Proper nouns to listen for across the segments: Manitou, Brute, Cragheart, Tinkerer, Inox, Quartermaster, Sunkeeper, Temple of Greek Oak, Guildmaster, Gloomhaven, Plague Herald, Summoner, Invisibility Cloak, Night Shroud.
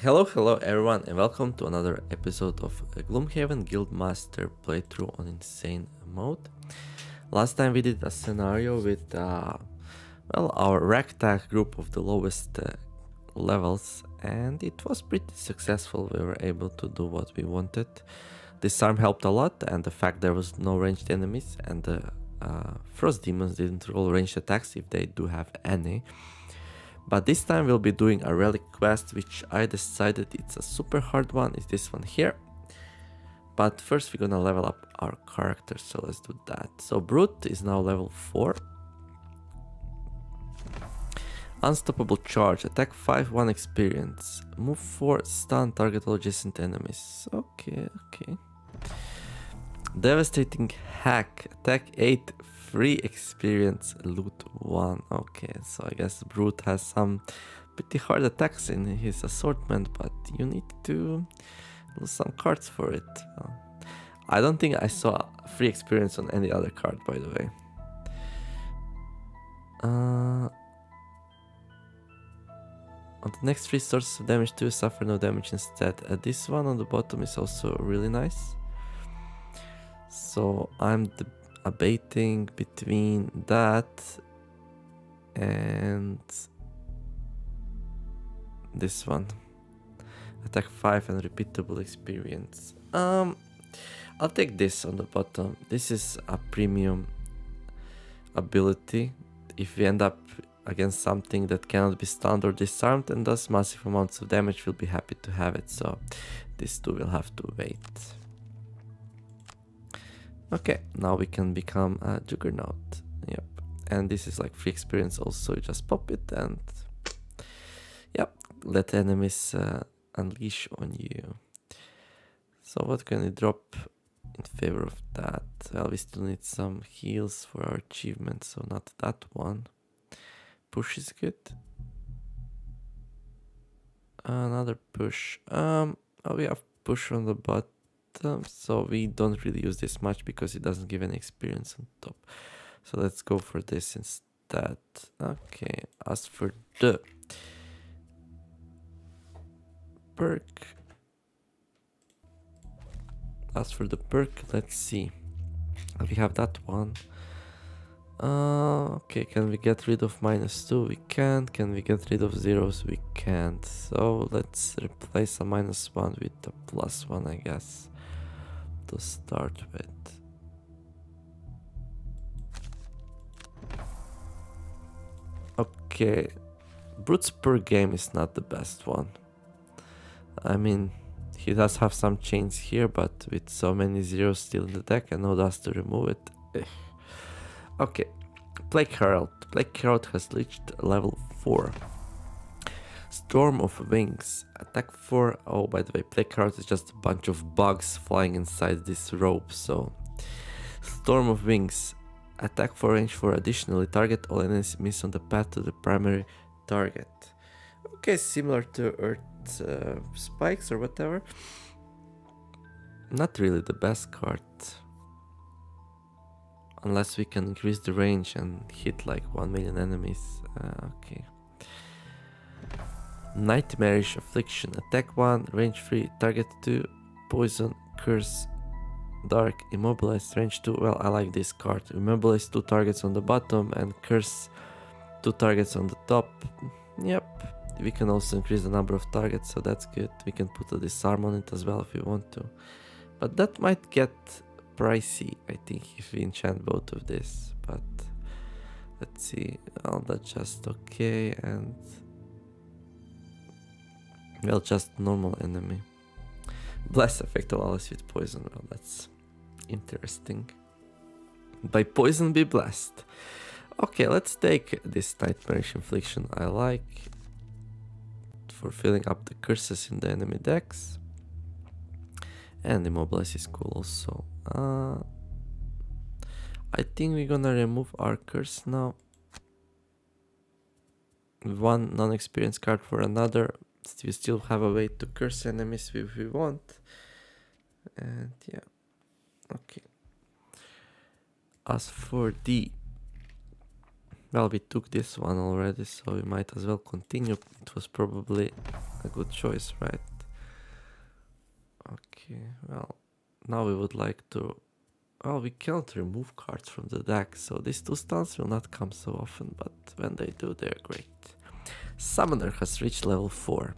Hello everyone, and welcome to another episode of Gloomhaven Guildmaster playthrough on insane mode. Last time we did a scenario with well, our ragtag group of the lowest levels, and it was pretty successful. We were able to do what we wanted. This arm helped a lot, and the fact there was no ranged enemies and the frost demons didn't roll ranged attacks if they do have any. But this time we'll be doing a relic quest, which I decided it's a super hard one. It's this one here. But first we're gonna level up our character, so let's do that. So Brute is now level 4. Unstoppable charge, attack 5, 1 experience. Move 4, stun, target all adjacent enemies. Okay. Devastating hack, attack 8, free experience, loot 1. Okay, so I guess Brute has some pretty hard attacks in his assortment, but you need to lose some cards for it. I don't think I saw free experience on any other card, by the way. On the next 3 sources of damage, 2 suffer no damage instead. This one on the bottom is also really nice. So I'm debating between that and this one. Attack 5 and repeatable experience. I'll take this on the bottom. This is a premium ability. If we end up against something that cannot be stunned or disarmed and does massive amounts of damage, we'll be happy to have it. So these two will have to wait. Okay, now we can become a Juggernaut. Yep, and this is like free experience also. You just pop it and yep, let enemies unleash on you. So what can we drop in favor of that? Well, we still need some heals for our achievements, so not that one. Push is good. Another push. We have push on the button. So we don't really use this much because it doesn't give any experience on top. So let's go for this instead. Okay, as for the perk. Let's see. We have that one. Okay, can we get rid of -2? We can't. Can we get rid of zeros? We can't. So let's replace a -1 with a +1, I guess, to start with. Okay, Brute's per game is not the best one. I mean, he does have some chains here, but with so many zeros still in the deck and no dust to remove it. Okay, Plague Herald. Plague Herald has reached level 4. Storm of Wings, attack 4. Oh, by the way, Plague Herald is just a bunch of bugs flying inside this rope, so... Storm of Wings, attack 4, range 4, additionally target all enemies on the path to the primary target. Okay, similar to Earth Spikes or whatever. Not really the best card. Unless we can increase the range and hit like 1 million enemies. Okay. Nightmarish Affliction, attack 1, range 3, target 2, poison, curse, dark, immobilize, range 2. Well, I like this card. Immobilize 2 targets on the bottom and curse 2 targets on the top. Yep, we can also increase the number of targets, so that's good. We can put a disarm on it as well if we want to, but that might get pricey, I think, if we enchant both of this. But let's see. Oh, that's just okay. And well, just normal enemy. Blast effect of allies with poison. Well, that's interesting. By poison be blessed. Okay, let's take this Nightmarish Infliction. I like for filling up the curses in the enemy decks. And immobilize is cool also. I think we're gonna remove our curse now. One non-experienced card for another. We still have a way to curse enemies if we want. And yeah. Okay. As for the... well, we took this one already, so we might as well continue. It was probably a good choice, right? Okay, well, now we would like to... Oh, we can't remove cards from the deck, so these two stuns will not come so often, but when they do, they're great. Summoner has reached level 4.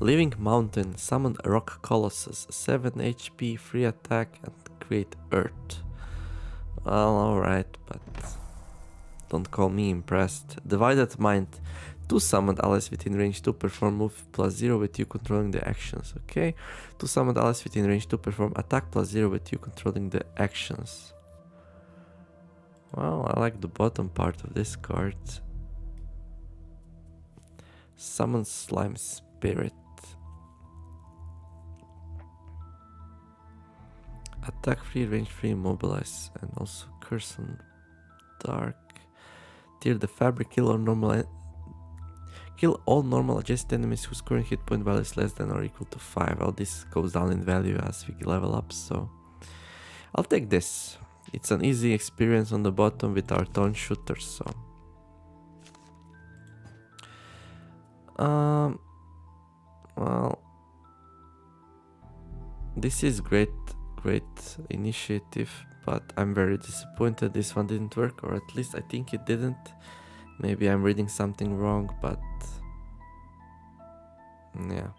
Living Mountain, summon a Rock Colossus, 7 HP, free attack, and create Earth. Well, alright, but don't call me impressed. Divided Mind, 2 summoned allies within range 2 perform move +0 with you controlling the actions. Okay, 2 summoned allies within range 2 perform attack +0 with you controlling the actions. Well, I like the bottom part of this card. Summon Slime Spirit. Attack free, range free, immobilize, and also Curse on Dark. Tear the fabric, kill all normal adjacent enemies whose current hit point value is less than or equal to 5. Well, this goes down in value as we level up, so I'll take this. It's an easy experience on the bottom with our Taunt shooters, so... Well... This is great initiative, but I'm very disappointed this one didn't work, or at least I think it didn't. Maybe I'm reading something wrong, but yeah.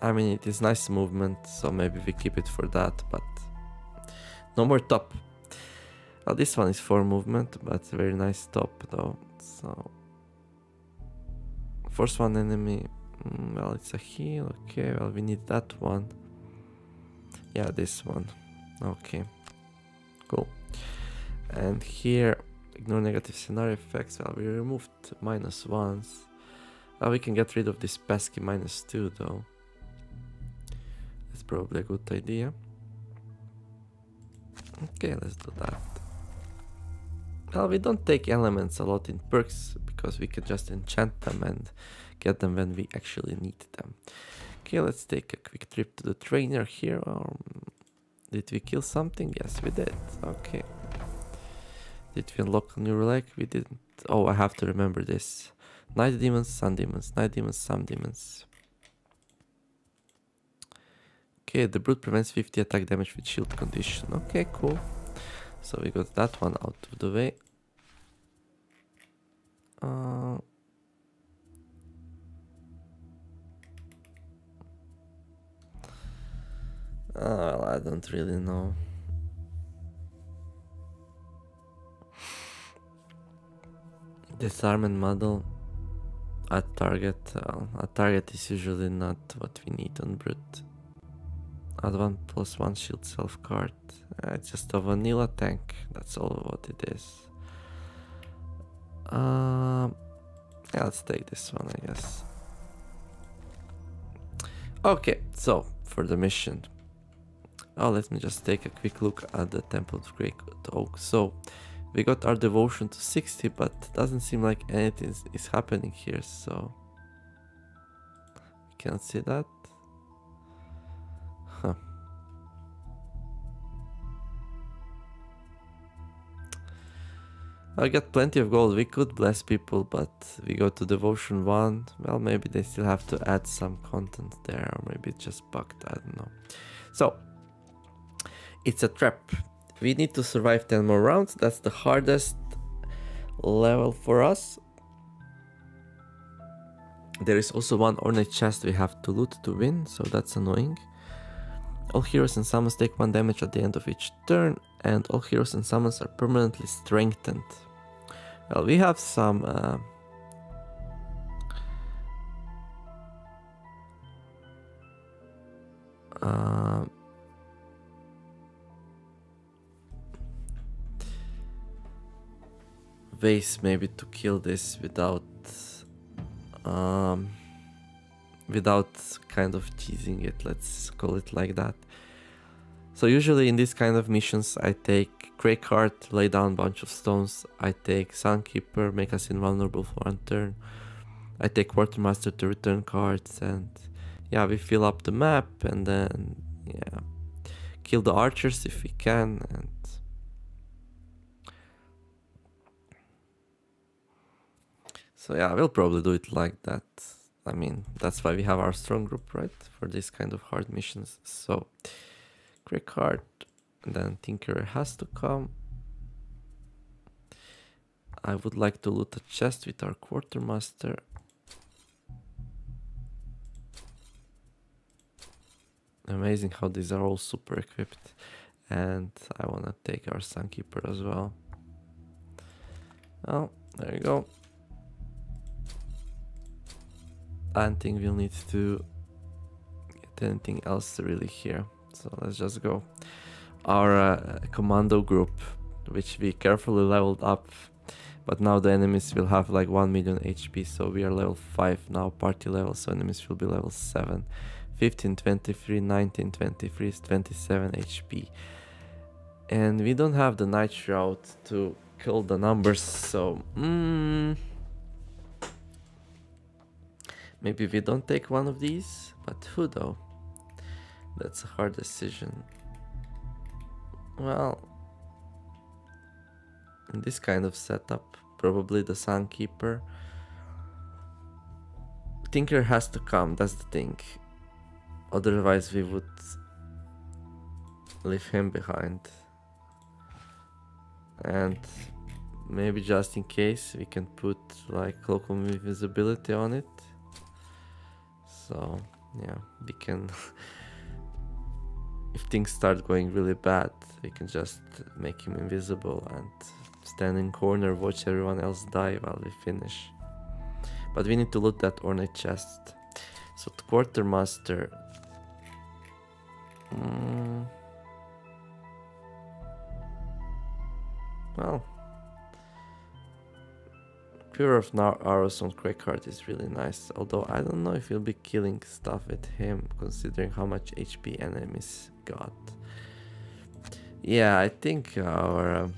I mean, it is nice movement, so maybe we keep it for that, but no more top. Well, this one is 4 movement, but very nice top though, so... Force 1 enemy, well, it's a heal, okay, well, we need that one. Yeah, this one, okay, cool. And here, ignore negative scenario effects. Well, we removed -1s. We can get rid of this pesky -2 though. That's probably a good idea. Okay, let's do that. Well, we don't take elements a lot in perks because we can just enchant them and get them when we actually need them. Okay, let's take a quick trip to the trainer here. Did we kill something? Yes, we did. Okay. Did we unlock a new relic? We didn't. Oh, I have to remember this. Night demons, sun demons. Night demons, sun demons. Okay, the brute prevents 50 attack damage with shield condition. Okay, cool. So we got that one out of the way. Well, I don't really know. Disarm and muddle at target. At target is usually not what we need on Brute. Add 1/1 shield self card. It's just a vanilla tank. That's all what it is. Yeah, let's take this one, I guess. Okay, so for the mission. Oh, let me just take a quick look at the Temple of Greek Oak. So, we got our devotion to 60, but doesn't seem like anything is happening here, so... We can't see that. Huh. I got plenty of gold, we could bless people, but we go to devotion 1. Well, maybe they still have to add some content there, or maybe it's just bugged, I don't know. So... It's a trap. We need to survive 10 more rounds. That's the hardest level for us. There is also one ornate chest we have to loot to win, so that's annoying. All heroes and summons take 1 damage at the end of each turn, and all heroes and summons are permanently strengthened. Well, we have some... ways maybe to kill this without without kind of cheesing it, let's call it like that. So usually in these kind of missions I take Cragheart, lay down a bunch of stones, I take Sunkeeper, make us invulnerable for 1 turn, I take Quartermaster to return cards, and yeah, we fill up the map, and then yeah, kill the archers if we can, and So yeah, we'll probably do it like that. I mean, that's why we have our strong group, right? For these kind of hard missions. So, Cragheart, and then Tinkerer has to come. I would like to loot a chest with our Quartermaster. Amazing how these are all super equipped. And I want to take our Sunkeeper as well. Oh, there you go. I don't think we'll need to get anything else really here, so let's just go. Our commando group, which we carefully leveled up, but now the enemies will have like 1 million HP, so we are level 5 now, party level, so enemies will be level 7. 15, 23, 19, 23 is 27 HP. And we don't have the Night Shroud to kill the numbers, so... Maybe we don't take one of these, but who though? That's a hard decision. Well, in this kind of setup, probably the Sunkeeper. Tinker has to come, that's the thing. Otherwise we would leave him behind. And maybe just in case we can put like Cloak of Invisibility on it. So yeah, we can, if things start going really bad, we can just make him invisible and stand in corner, watch everyone else die while we finish. But we need to loot that ornate chest. So the Quartermaster, well, Pure of Arrows on Cragheart is really nice, although I don't know if you'll be killing stuff with him, considering how much HP enemies got. Yeah, I think our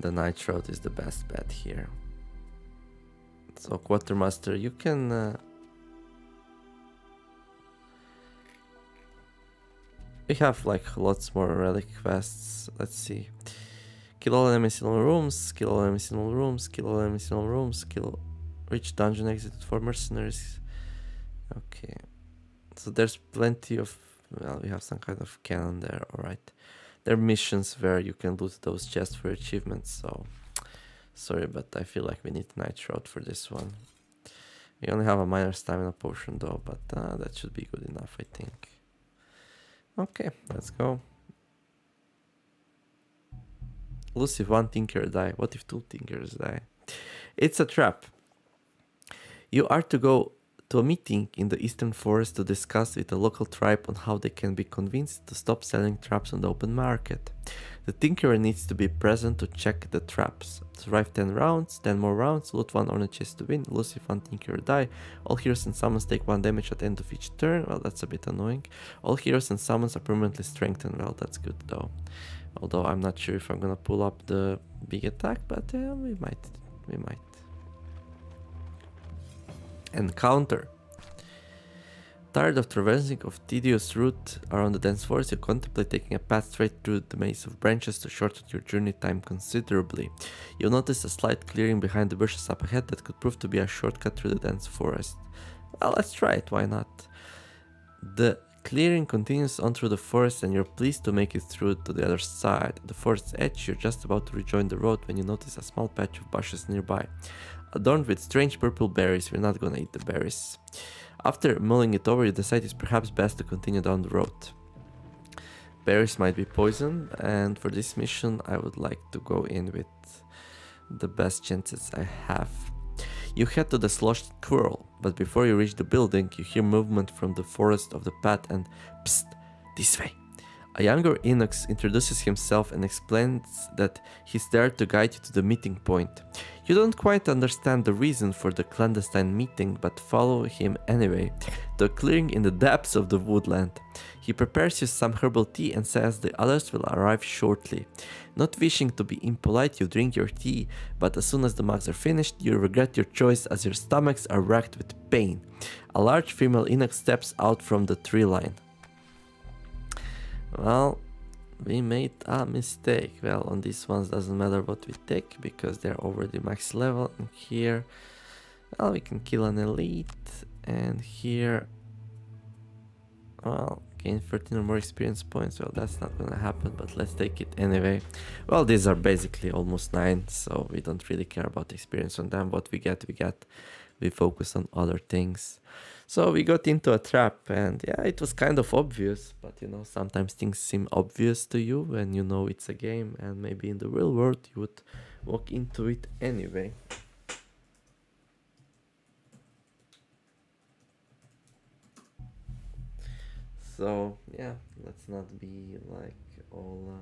the Night Shroud is the best bet here. So Quartermaster, you can... we have like lots more relic quests, let's see. Kill all enemies in all rooms, kill all enemies in all rooms, kill all enemies in all rooms, kill... Reach dungeon exit for mercenaries. Okay. So there's plenty of... Well, we have some kind of cannon there, alright. There are missions where you can loot those chests for achievements, so... Sorry, but I feel like we need Night Shroud for this one. We only have a minor stamina potion though, but that should be good enough, I think. Okay, let's go. Lose if one Tinkerer die. What if two Tinkerers die? It's a trap. You are to go to a meeting in the Eastern Forest to discuss with a local tribe on how they can be convinced to stop selling traps on the open market. The Tinkerer needs to be present to check the traps. Survive 10 rounds, 10 more rounds, loot one ornate chest to win, lose if one Tinkerer die. All heroes and summons take 1 damage at the end of each turn. Well, that's a bit annoying. All heroes and summons are permanently strengthened. Well, that's good though. Although I'm not sure if I'm gonna pull up the big attack, but we might. Encounter. Tired of traversing of tedious route around the dense forest, you contemplate taking a path straight through the maze of branches to shorten your journey time considerably. You'll notice a slight clearing behind the bushes up ahead that could prove to be a shortcut through the dense forest. Well, let's try it, why not? The clearing continues on through the forest and you're pleased to make it through to the other side. At the forest's edge, you're just about to rejoin the road when you notice a small patch of bushes nearby. Adorned with strange purple berries, we're not gonna eat the berries. After mulling it over, you decide it's perhaps best to continue down the road. Berries might be poisoned, and for this mission I would like to go in with the best chances I have. You head to the sloshed squirrel, but before you reach the building, you hear movement from the forest of the path and psst, this way. A younger Inox introduces himself and explains that he's there to guide you to the meeting point. You don't quite understand the reason for the clandestine meeting, but follow him anyway, to a clearing in the depths of the woodland. He prepares you some herbal tea and says the others will arrive shortly. Not wishing to be impolite, you drink your tea, but as soon as the mugs are finished, you regret your choice as your stomachs are racked with pain. A large female Inox steps out from the tree line. Well, We made a mistake. Well, on these ones doesn't matter what we take because they're already max level. And here, well, we can kill an elite, and here, well, gain 13 or more experience points. Well, that's not gonna happen, but let's take it anyway. Well, these are basically almost 9, so we don't really care about experience on them. What we get, we get. We focus on other things. So we got into a trap, and yeah, it was kind of obvious, but you know, sometimes things seem obvious to you when you know it's a game, and maybe in the real world you would walk into it anyway. So yeah, let's not be like all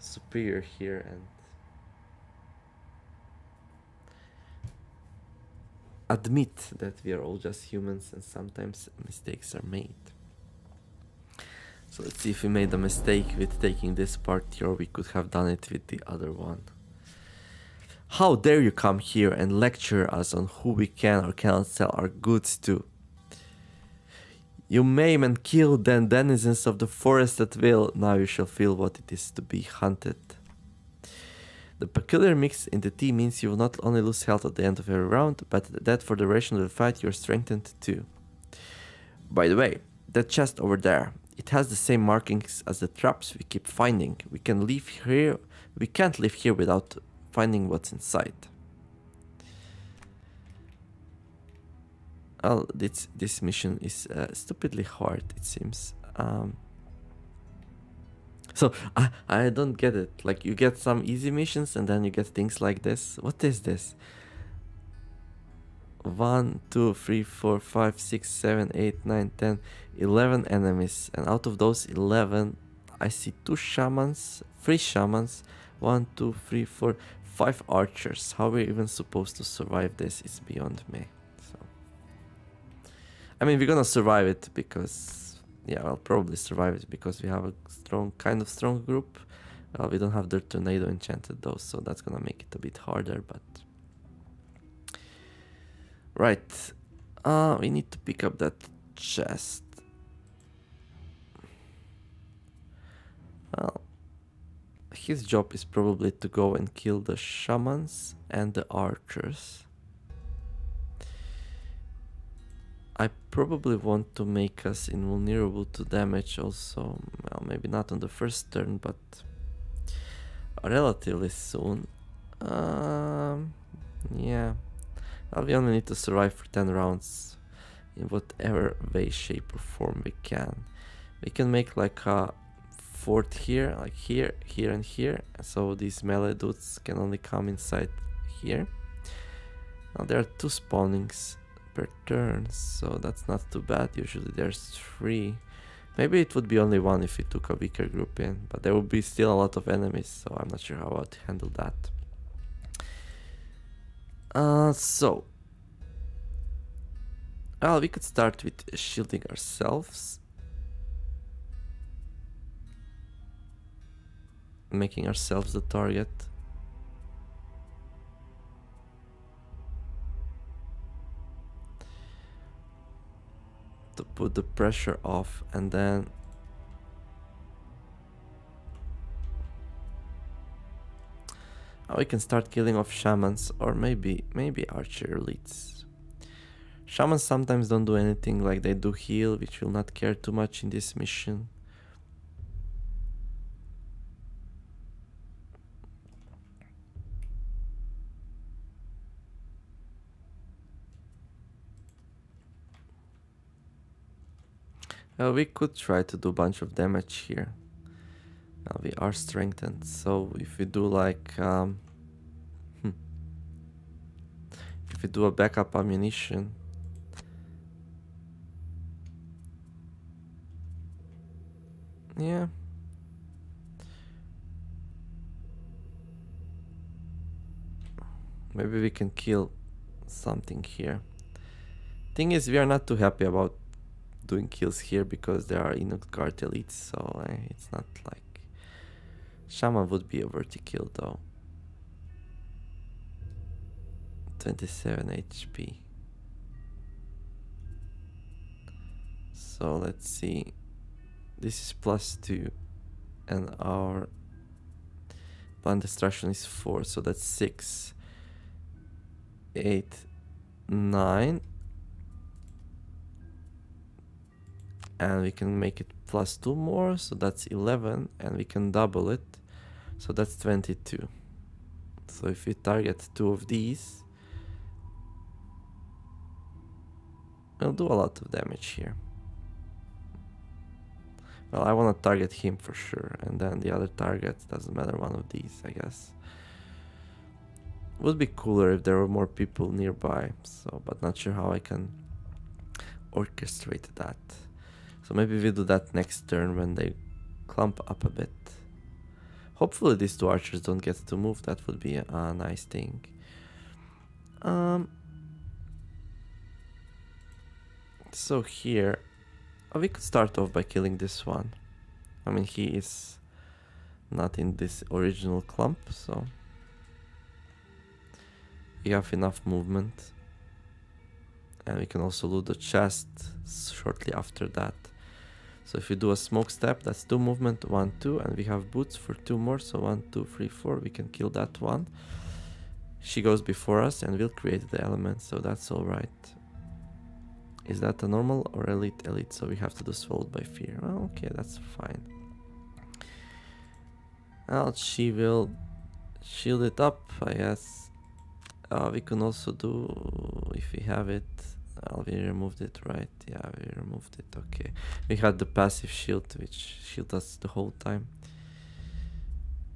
superior here and admit that we are all just humans and sometimes mistakes are made. So let's see if we made a mistake with taking this part here. We could have done it with the other one. How dare you come here and lecture us on who we can or cannot sell our goods to? You maim and kill the denizens of the forest at will. Now you shall feel what it is to be hunted. The peculiar mix in the tea means you will not only lose health at the end of every round, but that for the duration of the fight you are strengthened too. By the way, that chest over there, it has the same markings as the traps we keep finding. We can leave here. We can't leave here without finding what's inside. Oh, this mission is stupidly hard, it seems. So I don't get it. Like, you get some easy missions and then you get things like this. What is this? 1, 2, 3, 4, 5, 6, 7, 8, 9, 10, 11 enemies, and out of those 11 I see 2 shamans, 3 shamans, 1, 2, 3, 4, 5 archers. How are we even supposed to survive this? It's beyond me. So I mean, we're gonna survive it because yeah, I'll probably survive it because we have a kind of strong group. We don't have the tornado enchanted though, so that's gonna make it a bit harder, but... Right. We need to pick up that chest. Well, his job is probably to go and kill the shamans and the archers. I probably want to make us invulnerable to damage also. Well, maybe not on the first turn, but relatively soon. Yeah, well, we only need to survive for 10 rounds in whatever way, shape or form we can. We can make like a fort here, like here, here and here. So these melee dudes can only come inside here. Now there are 2 spawnings per turn, so that's not too bad. Usually there's 3. Maybe it would be only 1 if we took a weaker group in, but there would be still a lot of enemies, so I'm not sure how I'd handle that. So well, we could start with shielding ourselves, making ourselves the target. To put the pressure off, and then we can start killing off shamans or maybe archer elites. Shamans sometimes don't do anything, like they do heal, which will not care too much in this mission. We could try to do a bunch of damage here. We are strengthened, so if we do like... if we do a backup ammunition... Yeah. Maybe we can kill something here. Thing is, we are not too happy about doing kills here because there are Inox guard elites, so it's not like... Shaman would be a vertikill though. 27 HP. So let's see. This is +2 and our plant destruction is 4, so that's 6, 8, 9, and we can make it +2 more, so that's 11, and we can double it, so that's 22. So if we target 2 of these, we'll do a lot of damage here. Well, I want to target him for sure, and then the other target, doesn't matter, one of these, I guess. Would be cooler if there were more people nearby, so, but not sure how I can orchestrate that. So maybe we do that next turn when they clump up a bit. Hopefully these 2 archers don't get to move, that would be a nice thing. So here, we could start off by killing this one. I mean, he is not in this original clump, so we have enough movement. And we can also loot the chest shortly after that. So if we do a smoke step, that's 2 movement, 1, 2, and we have boots for 2 more, so 1, 2, 3, 4, we can kill that one. She goes before us and we'll create the element, so that's alright. Is that a normal or elite? Elite, so we have to do swallowed by fear. Oh, okay, that's fine. Well, she will shield it up, I guess. We can also do, if we have it, we removed it, right? Yeah, we removed it, okay. We had the passive shield, which shield us the whole time.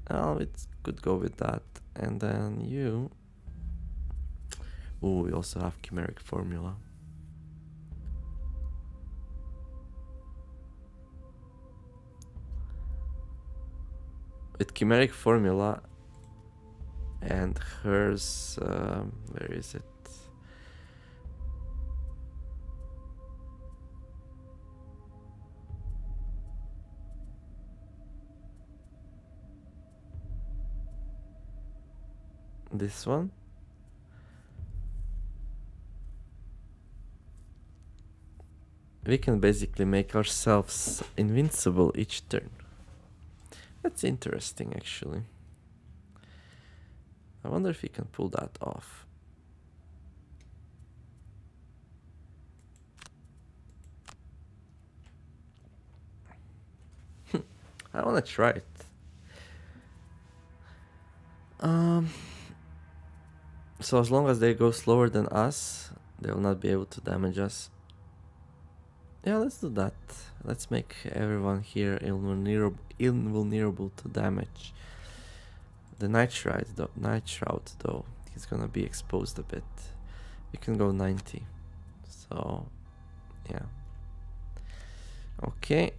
It could go with that. And then you... Ooh, we also have chimeric formula. With chimeric formula and hers, where is it? This one. We can basically make ourselves invincible each turn. That's interesting, actually. I wonder if we can pull that off. I wanna try it. So as long as they go slower than us, they will not be able to damage us. Yeah, let's do that. Let's make everyone here invulnerable to damage. The Night Shroud though, he's gonna be exposed a bit. We can go 90. So, yeah. Okay.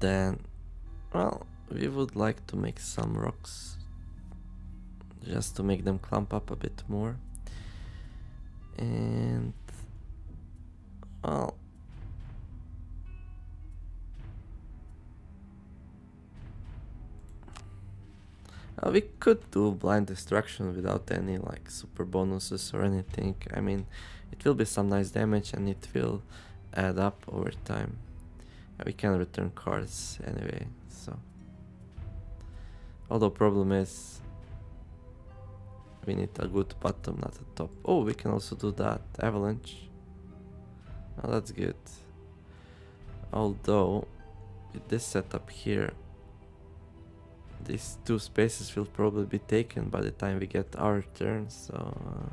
Then, well, we would like to make some rocks just to make them clump up a bit more, and well, we could do blind destruction without any like super bonuses or anything. I mean, it will be some nice damage and it will add up over time. We can return cards anyway, so. Although problem is, we need a good bottom, not a top. Oh, we can also do that. Avalanche. Oh, that's good. Although, with this setup here, these 2 spaces will probably be taken by the time we get our turn, so...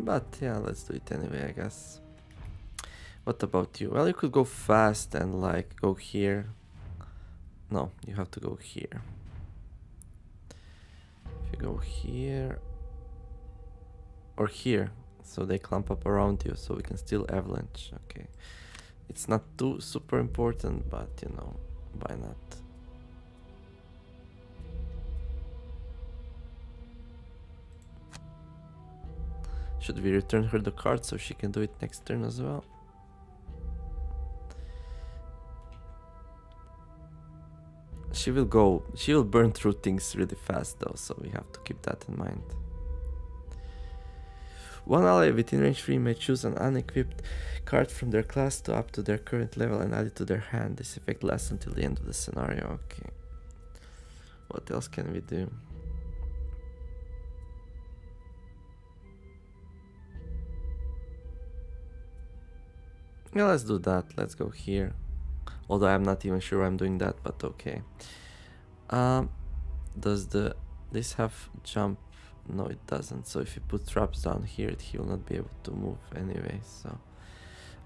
But yeah, let's do it anyway, I guess. What about you? Well, you could go fast and like go here. No, you have to go here. If you go here or here, so they clump up around you, so we can still avalanche. Okay, it's not too super important, but you know, why not? Should we return her the card so she can do it next turn as well? She will burn through things really fast though, so we have to keep that in mind. One ally within range 3 may choose an unequipped card from their class to up to their current level and add it to their hand. This effect lasts until the end of the scenario. Okay. What else can we do? Yeah, let's do that. Let's go here. Although I'm not even sure I'm doing that, but okay. Does this have jump? No, it doesn't. So if you put traps down here, he will not be able to move anyway. So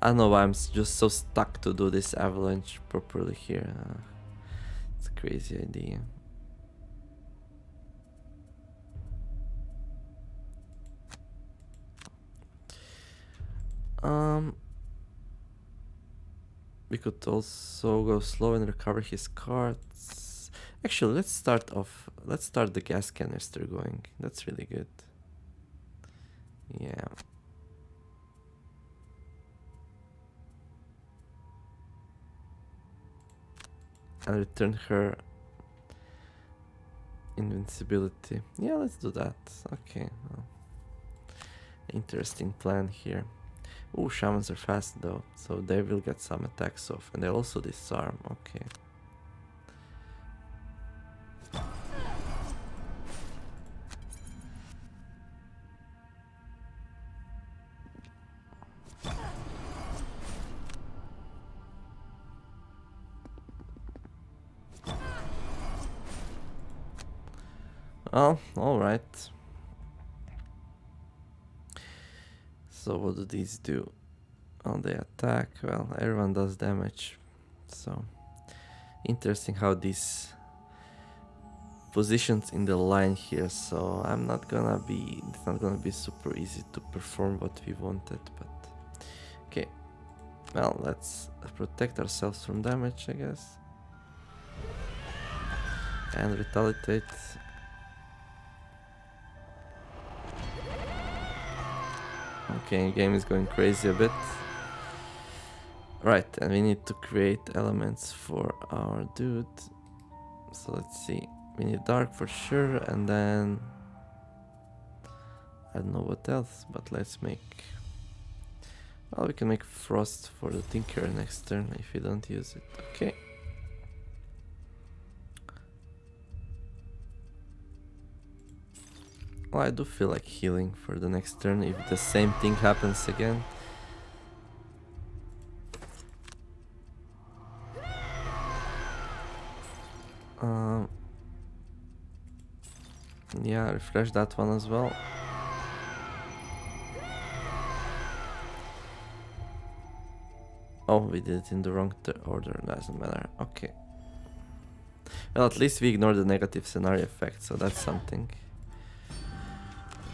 I don't know why I'm just so stuck to do this avalanche properly here. It's a crazy idea. We could also go slow and recover his cards. Actually, let's start off. Let's start the gas canister going. That's really good. Yeah. And return her invincibility. Yeah, let's do that. Okay. Well, interesting plan here. Oh, shamans are fast though, so they will get some attacks off, and they also disarm. Okay. Oh, all right. So what do these do? Oh, they attack. Well, everyone does damage. So interesting how these positions in the line here. So I'm not gonna be. It's not gonna be super easy to perform what we wanted. But okay. Well, let's protect ourselves from damage, I guess, and retaliate. Okay, game is going crazy a bit. Right, and we need to create elements for our dude. So let's see. We need dark for sure, and then I don't know what else, but let's make. Well, we can make frost for the Tinkerer next turn if we don't use it. Okay. Well, I do feel like healing for the next turn if the same thing happens again. Yeah, refresh that one as well. Oh, we did it in the wrong order, doesn't matter. Okay. Well, at least we ignore the negative scenario effect, so that's something.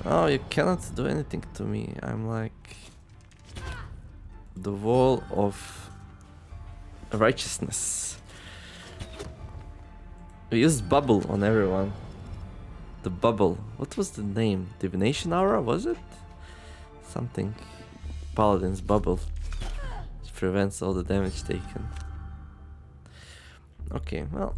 Oh, you cannot do anything to me. I'm like the wall of righteousness. We used bubble on everyone. The bubble. What was the name? Divination aura, was it? Something. Paladin's bubble. It prevents all the damage taken. Okay, well.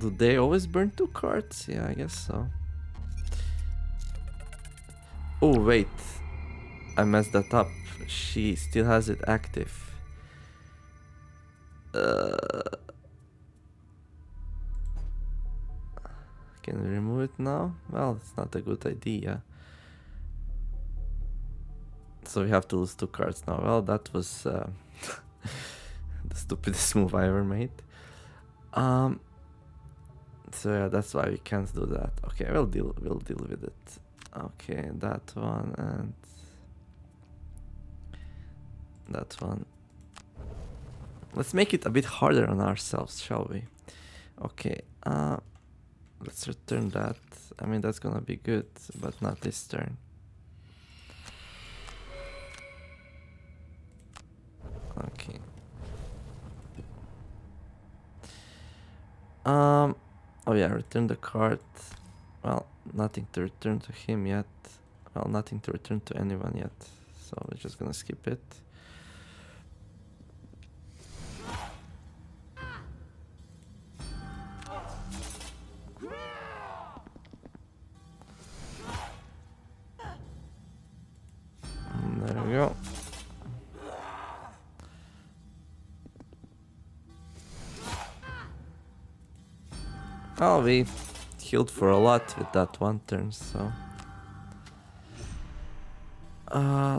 Do they always burn 2 cards? Yeah, I guess so. Oh, wait. I messed that up. She still has it active. Can we remove it now? Well, it's not a good idea. So we have to lose 2 cards now. Well, that was the stupidest move I ever made. So yeah, that's why we can't do that. Okay, we'll deal with it. Okay, that one and that one. Let's make it a bit harder on ourselves, shall we? Okay, let's return that. I mean, that's gonna be good, but not this turn. Okay. Oh yeah, return the card. Well, nothing to return to him yet. Well, nothing to return to anyone yet. so we're just gonna skip it. And there we go. Oh, we healed for a lot with that one turn, so.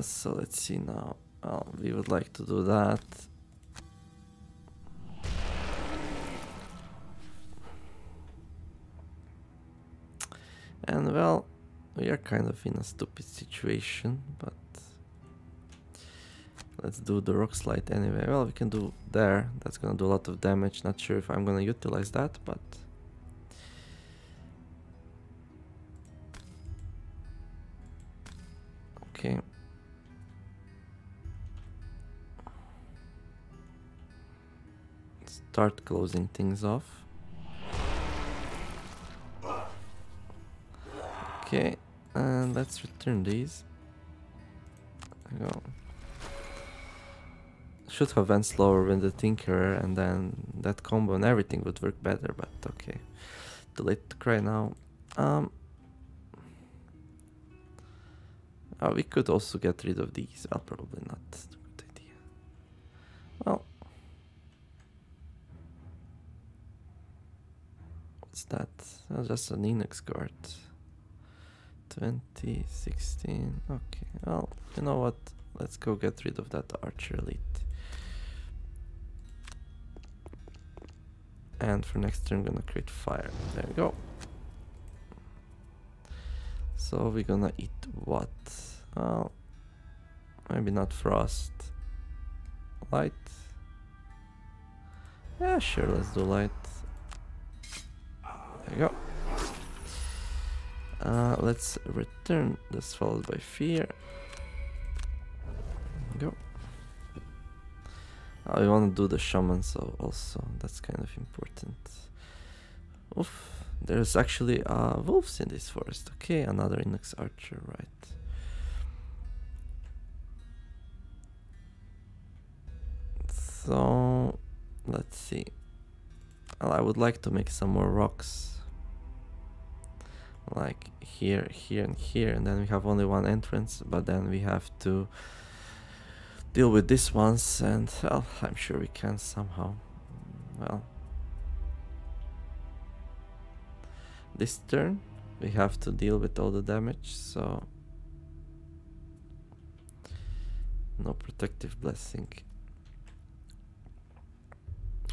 So let's see now. Well, we would like to do that. And well, we are kind of in a stupid situation, but let's do the rock slide anyway. Well, we can do there. That's gonna do a lot of damage. Not sure if I'm gonna utilize that, but okay. Start closing things off. Okay, and let's return these. There we go. Should have went slower with the Tinkerer, and then that combo and everything would work better, but okay. Too late to cry now. We could also get rid of these. Well, probably not a good idea. Well, what's that? Oh, just an Inox guard. 20, 16. Okay, well, you know what? Let's go get rid of that Archer Elite. And for next turn, I'm gonna create fire. There we go. So we're gonna eat what? Well, maybe not frost. Light. Yeah, sure, let's do light. There we go. Let's return this followed by fear. There we go. We wanna do the shaman, so also that's kind of important. Oof. There's actually wolves in this forest. Okay, another Inox archer, right? So, let's see. Well, I would like to make some more rocks. Like here, here, and here. And then we have only one entrance, but then we have to deal with these ones. And, well, I'm sure we can somehow. Well, this turn we have to deal with all the damage, so no protective blessing,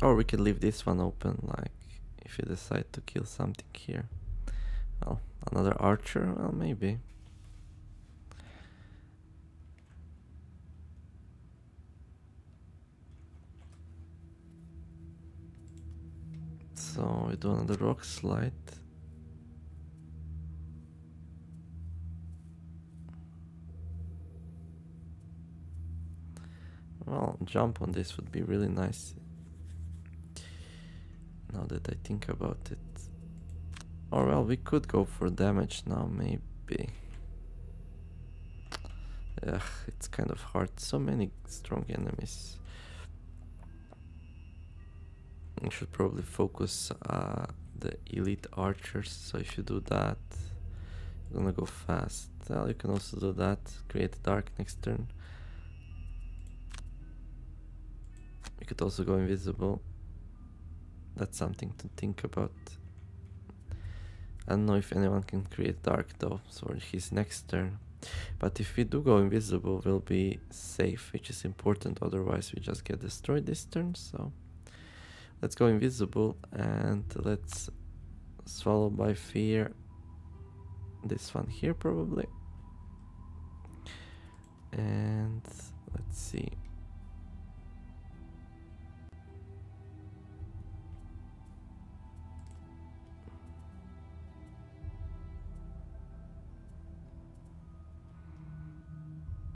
or we can leave this one open, like if you decide to kill something here. Well, another archer, well, maybe. So we do another rock slide. Well, jump on this would be really nice, now that I think about it. Or well, we could go for damage now, maybe. Ugh, it's kind of hard. So many strong enemies. I should probably focus the elite archers, so if you do that, you're gonna go fast. Well, you can also do that, create dark next turn. You could also go invisible. That's something to think about. I don't know if anyone can create dark though for his next turn, but if we do go invisible, we'll be safe, which is important, otherwise we just get destroyed this turn. So let's go invisible and let's swallow by fear this one here probably, and let's see.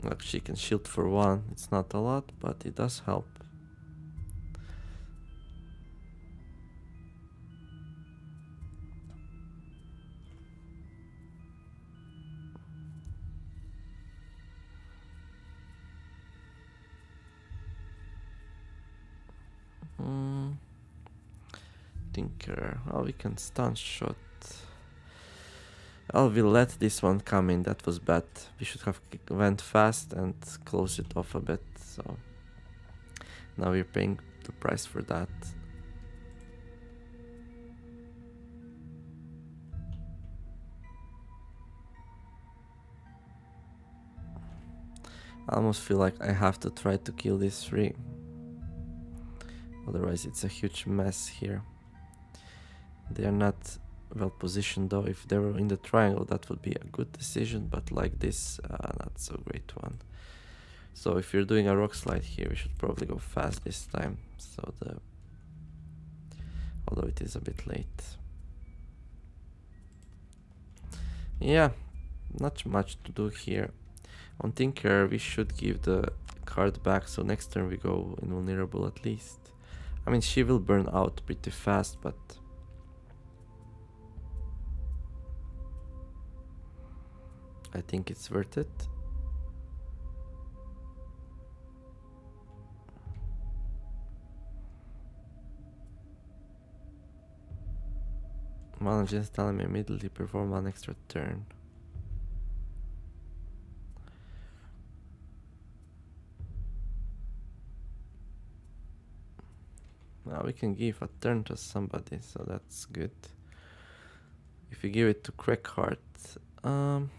Look, she can shield for one. It's not a lot, but it does help. Tinkerer. Oh, we can stun shot. Oh, we let this one come in. That was bad. We should have went fast and closed it off a bit. So now we're paying the price for that. I almost feel like I have to try to kill these three. Otherwise it's a huge mess here. They are not well positioned though. If they were in the triangle, that would be a good decision, but like this, not so great one. So if you're doing a rock slide here, we should probably go fast this time. So although it is a bit late. Yeah, not much to do here. On Tinker, we should give the card back, so next turn we go invulnerable at least. I mean, she will burn out pretty fast, but... I think it's worth it. Manager is telling me immediately perform one extra turn. Now we can give a turn to somebody, so that's good. If we give it to Cragheart, well,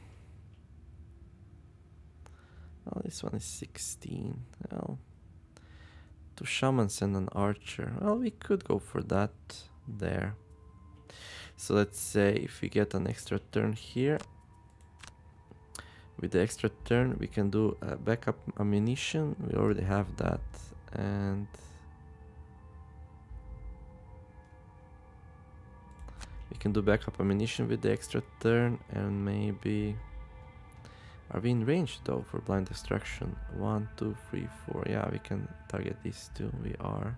this one is 16. Well, two shamans and an archer. Well, we could go for that there. So let's say if we get an extra turn here, with the extra turn we can do a backup ammunition. We already have that, and we can do backup ammunition with the extra turn, and maybe... Are we in range though for blind destruction? 1, 2, 3, 4. Yeah, we can target these two. We are.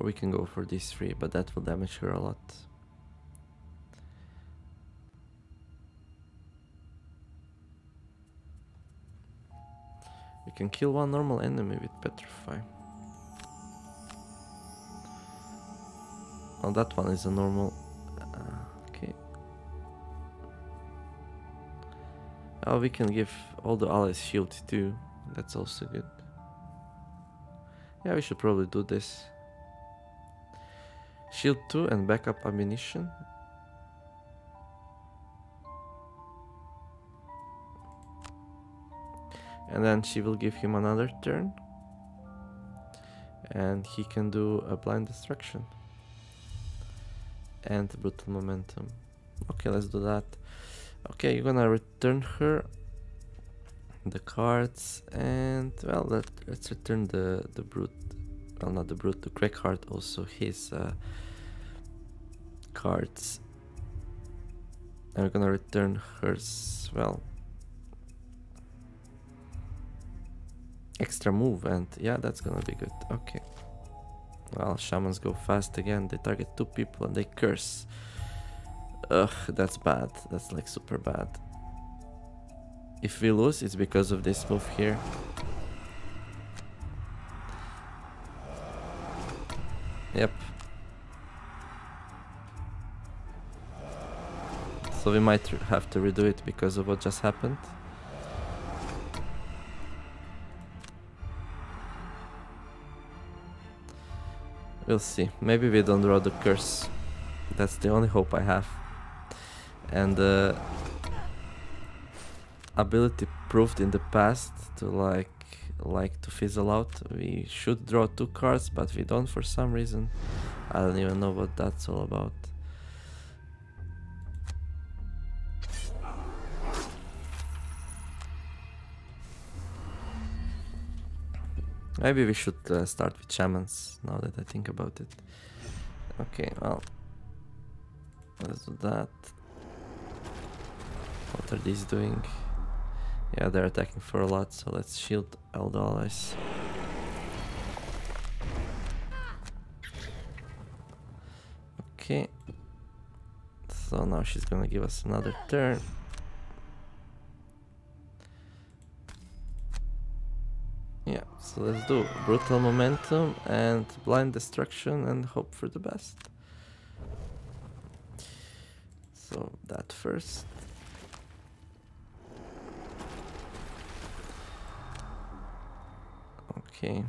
Or we can go for these three, but that will damage her a lot. We can kill one normal enemy with Petrify. Oh, that one is a normal... okay. Oh, we can give all the allies shield too. That's also good. Yeah, we should probably do this. Shield 2 and backup ammunition. And then she will give him another turn, and he can do a blind destruction and brutal momentum. Okay, let's do that. Okay, you're gonna return her the cards, and well, let's return the brute. Well, not the brute, the Cragheart, also his cards. And we're gonna return hers, well, extra move, and yeah, that's gonna be good. Okay, well, shamans go fast again. They target two people and they curse. Ugh, that's bad. That's like super bad. If we lose, it's because of this move here. Yep, so we might have to redo it because of what just happened. We'll see. Maybe we don't draw the curse. That's the only hope I have. And the ability proved in the past to like to fizzle out. We should draw two cards, but we don't for some reason. I don't even know what that's all about. Maybe we should start with shamans, now that I think about it. Okay, well, let's do that. What are these doing? Yeah, they're attacking for a lot, so let's shield all the allies. Okay, So now she's gonna give us another turn. Yeah, so let's do Brutal Momentum and Blind Destruction and hope for the best. So that first. Okay.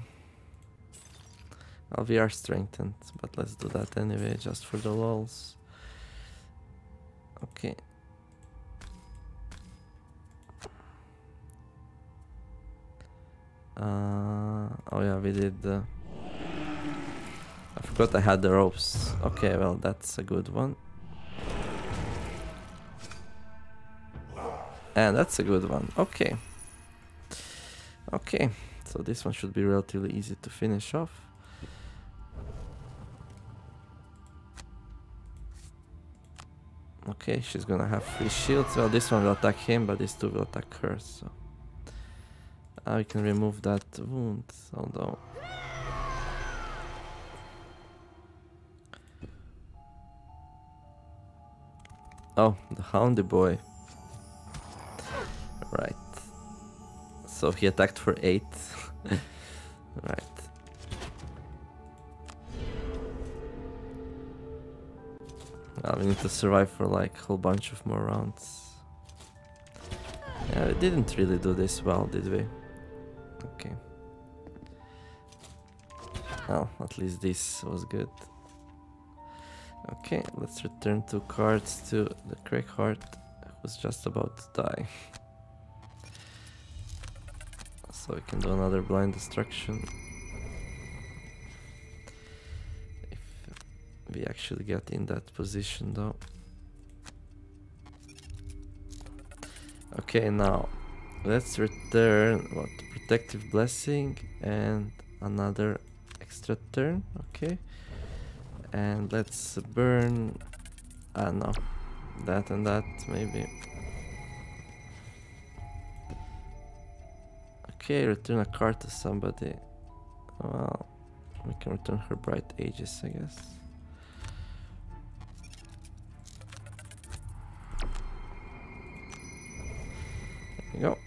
Well, we are strengthened, but let's do that anyway, just for the lols. Okay. Oh yeah, we did the... I forgot I had the ropes. Okay, well, that's a good one. And that's a good one. Okay. Okay. So this one should be relatively easy to finish off. Okay, she's gonna have 3 shields. Well, this one will attack him, but these two will attack her, so... we can remove that wound, although... Oh, the Houndy boy. Right. So he attacked for 8. Right. Well, we need to survive for like a whole bunch of more rounds. Yeah, we didn't really do this well, did we? Okay. Well, at least this was good. Okay, let's return 2 cards to the Cragheart, who's just about to die. So we can do another blind destruction. If we actually get in that position though. Okay, now let's return what? Protective Blessing and another extra turn. Okay. And let's burn... Ah, no. That and that, maybe. Okay, return a card to somebody. Well, we can return her Bright Aegis, I guess. There we go.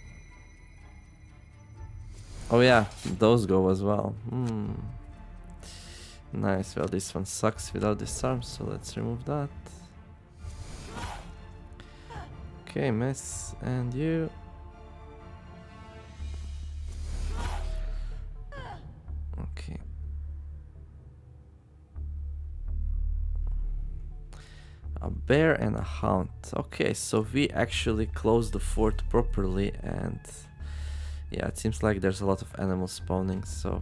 Oh yeah, those go as well. Hmm. Nice. Well, this one sucks without disarm, so let's remove that. Okay, miss, and you. Okay. A bear and a hound. Okay, so we actually closed the fort properly, and yeah, it seems like there's a lot of animals spawning, so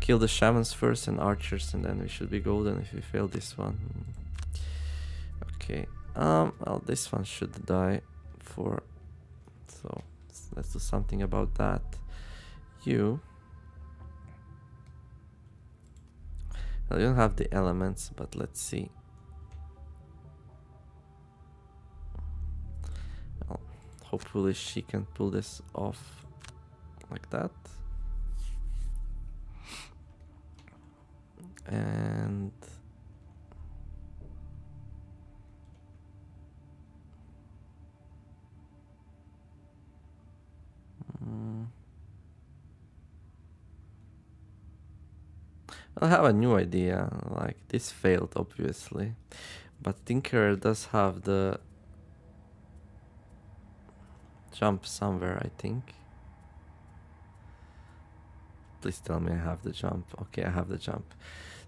kill the shamans first and archers, and then we should be golden if we fail this one. Okay, well, this one should die for, so let's do something about that. You. I don't have the elements, but let's see. Well, hopefully she can pull this off like that. And I have a new idea, like this failed obviously, but Tinkerer does have the jump somewhere, I think. Please tell me I have the jump. Okay, I have the jump.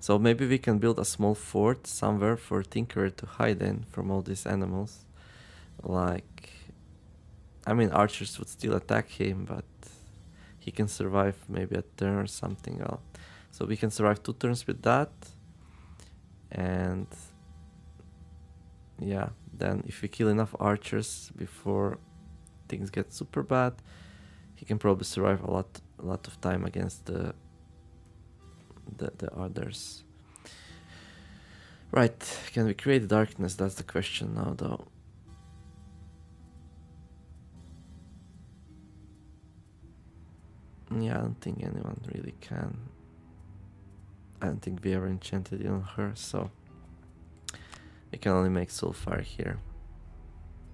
So maybe we can build a small fort somewhere for Tinkerer to hide in from all these animals. Like, I mean, archers would still attack him, but he can survive maybe a turn or something else. So we can survive 2 turns with that, and yeah, then if we kill enough archers before things get super bad, he can probably survive a lot of time against the others. Right, can we create darkness? That's the question now though. Yeah, I don't think anyone really can. I don't think we ever enchanted on her, so We can only make so far here.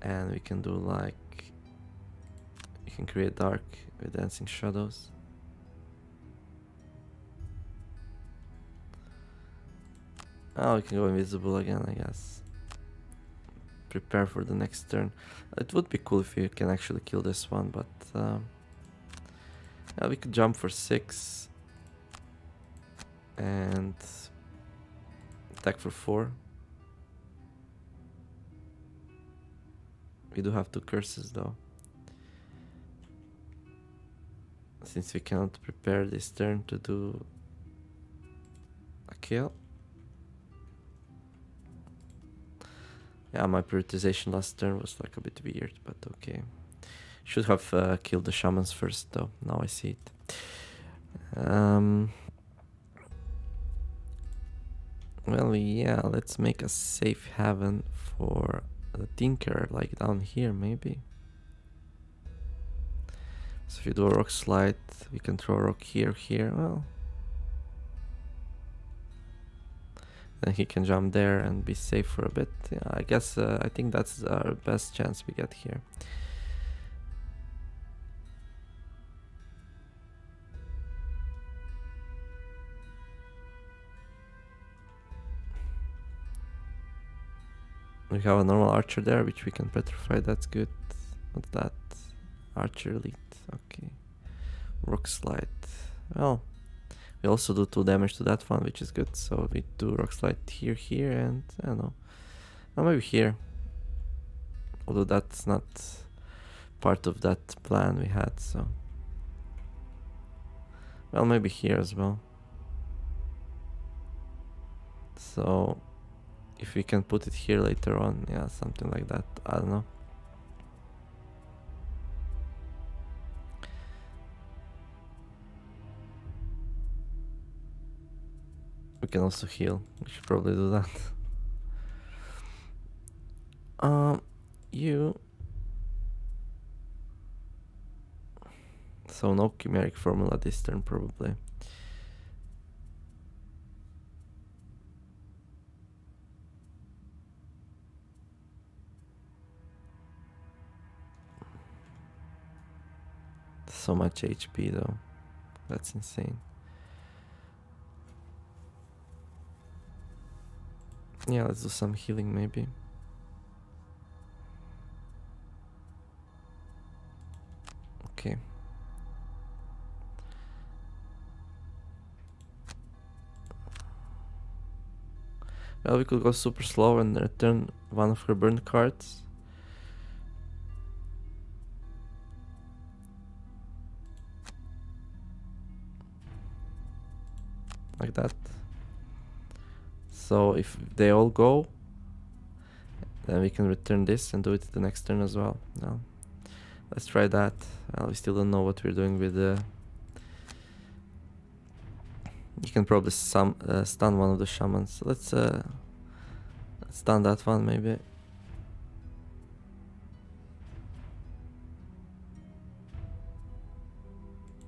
And we can do like... we can create dark with dancing shadows. Oh, we can go invisible again, I guess. Prepare for the next turn. It would be cool if you can actually kill this one, but... yeah, we could jump for 6. And... attack for 4. We do have 2 curses though. Since we cannot prepare this turn to do... a kill. Yeah, my prioritization last turn was like a bit weird, but okay. Should have killed the shamans first though, now I see it. Well, yeah, let's make a safe haven for the Tinkerer, like down here maybe. So if you do a rock slide, we can throw a rock here, here, well. Then he can jump there and be safe for a bit. Yeah, I guess I think that's our best chance we get here. We have a normal archer there, which we can petrify. That's good. What's that? Archer elite. Okay. Rock slide. Well. We also do 2 damage to that one, which is good, so we do rock slide here, here, and I don't know, or maybe here, although that's not part of that plan we had, so, well, maybe here as well. So if we can put it here later on, yeah, something like that, I don't know. We can also heal. We should probably do that. You. So no chimeric formula this turn probably. So much HP though. That's insane. Yeah, let's do some healing maybe. Okay. Well, we could go super slow and return one of her burn cards. Like that. So if they all go, then we can return this and do it the next turn as well. No. Let's try that. We still don't know what we're doing with the... You can probably stun one of the shamans. Let's stun that one maybe.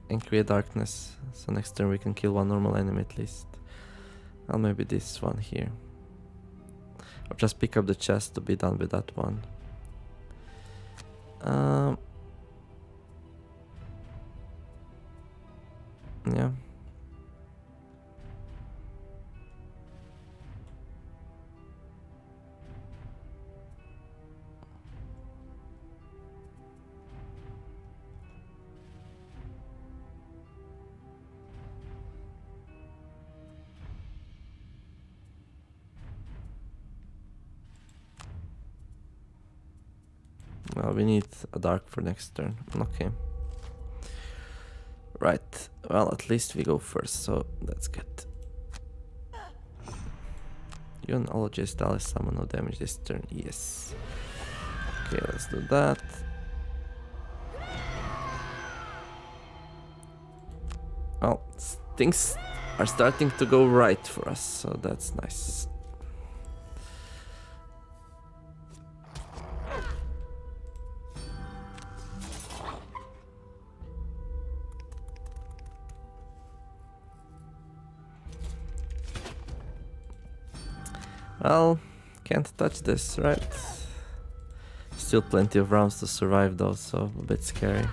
And create darkness. So next turn we can kill one normal enemy at least. And maybe this one here. Or just pick up the chest to be done with that one. Yeah. Well, we need a dark for next turn. Okay. Right. Well, at least we go first, so that's good. Unologist allies summon no damage this turn. Yes. Okay, let's do that. Well, things are starting to go right for us, so that's nice. Well, Can't touch this, right? Still plenty of rounds to survive though, so a bit scary.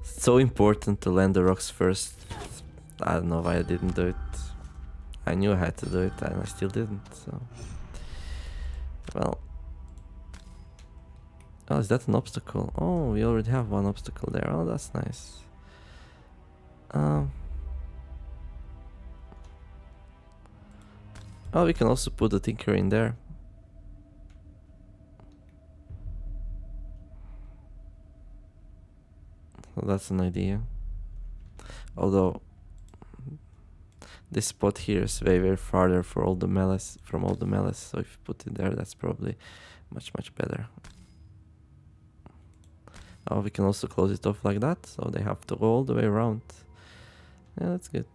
It's so important to land the rocks first. I don't know why I didn't do it. I knew I had to do it and I still didn't, so... Well... Oh, is that an obstacle? Oh, we already have one obstacle there. Oh, that's nice. Oh, we can also put the Tinkerer in there. So that's an idea. Although this spot here is way, way farther for all the malice, from all the malice. So if you put it there, that's probably much, much better. Oh, we can also close it off like that. So they have to go all the way around. Yeah, that's good.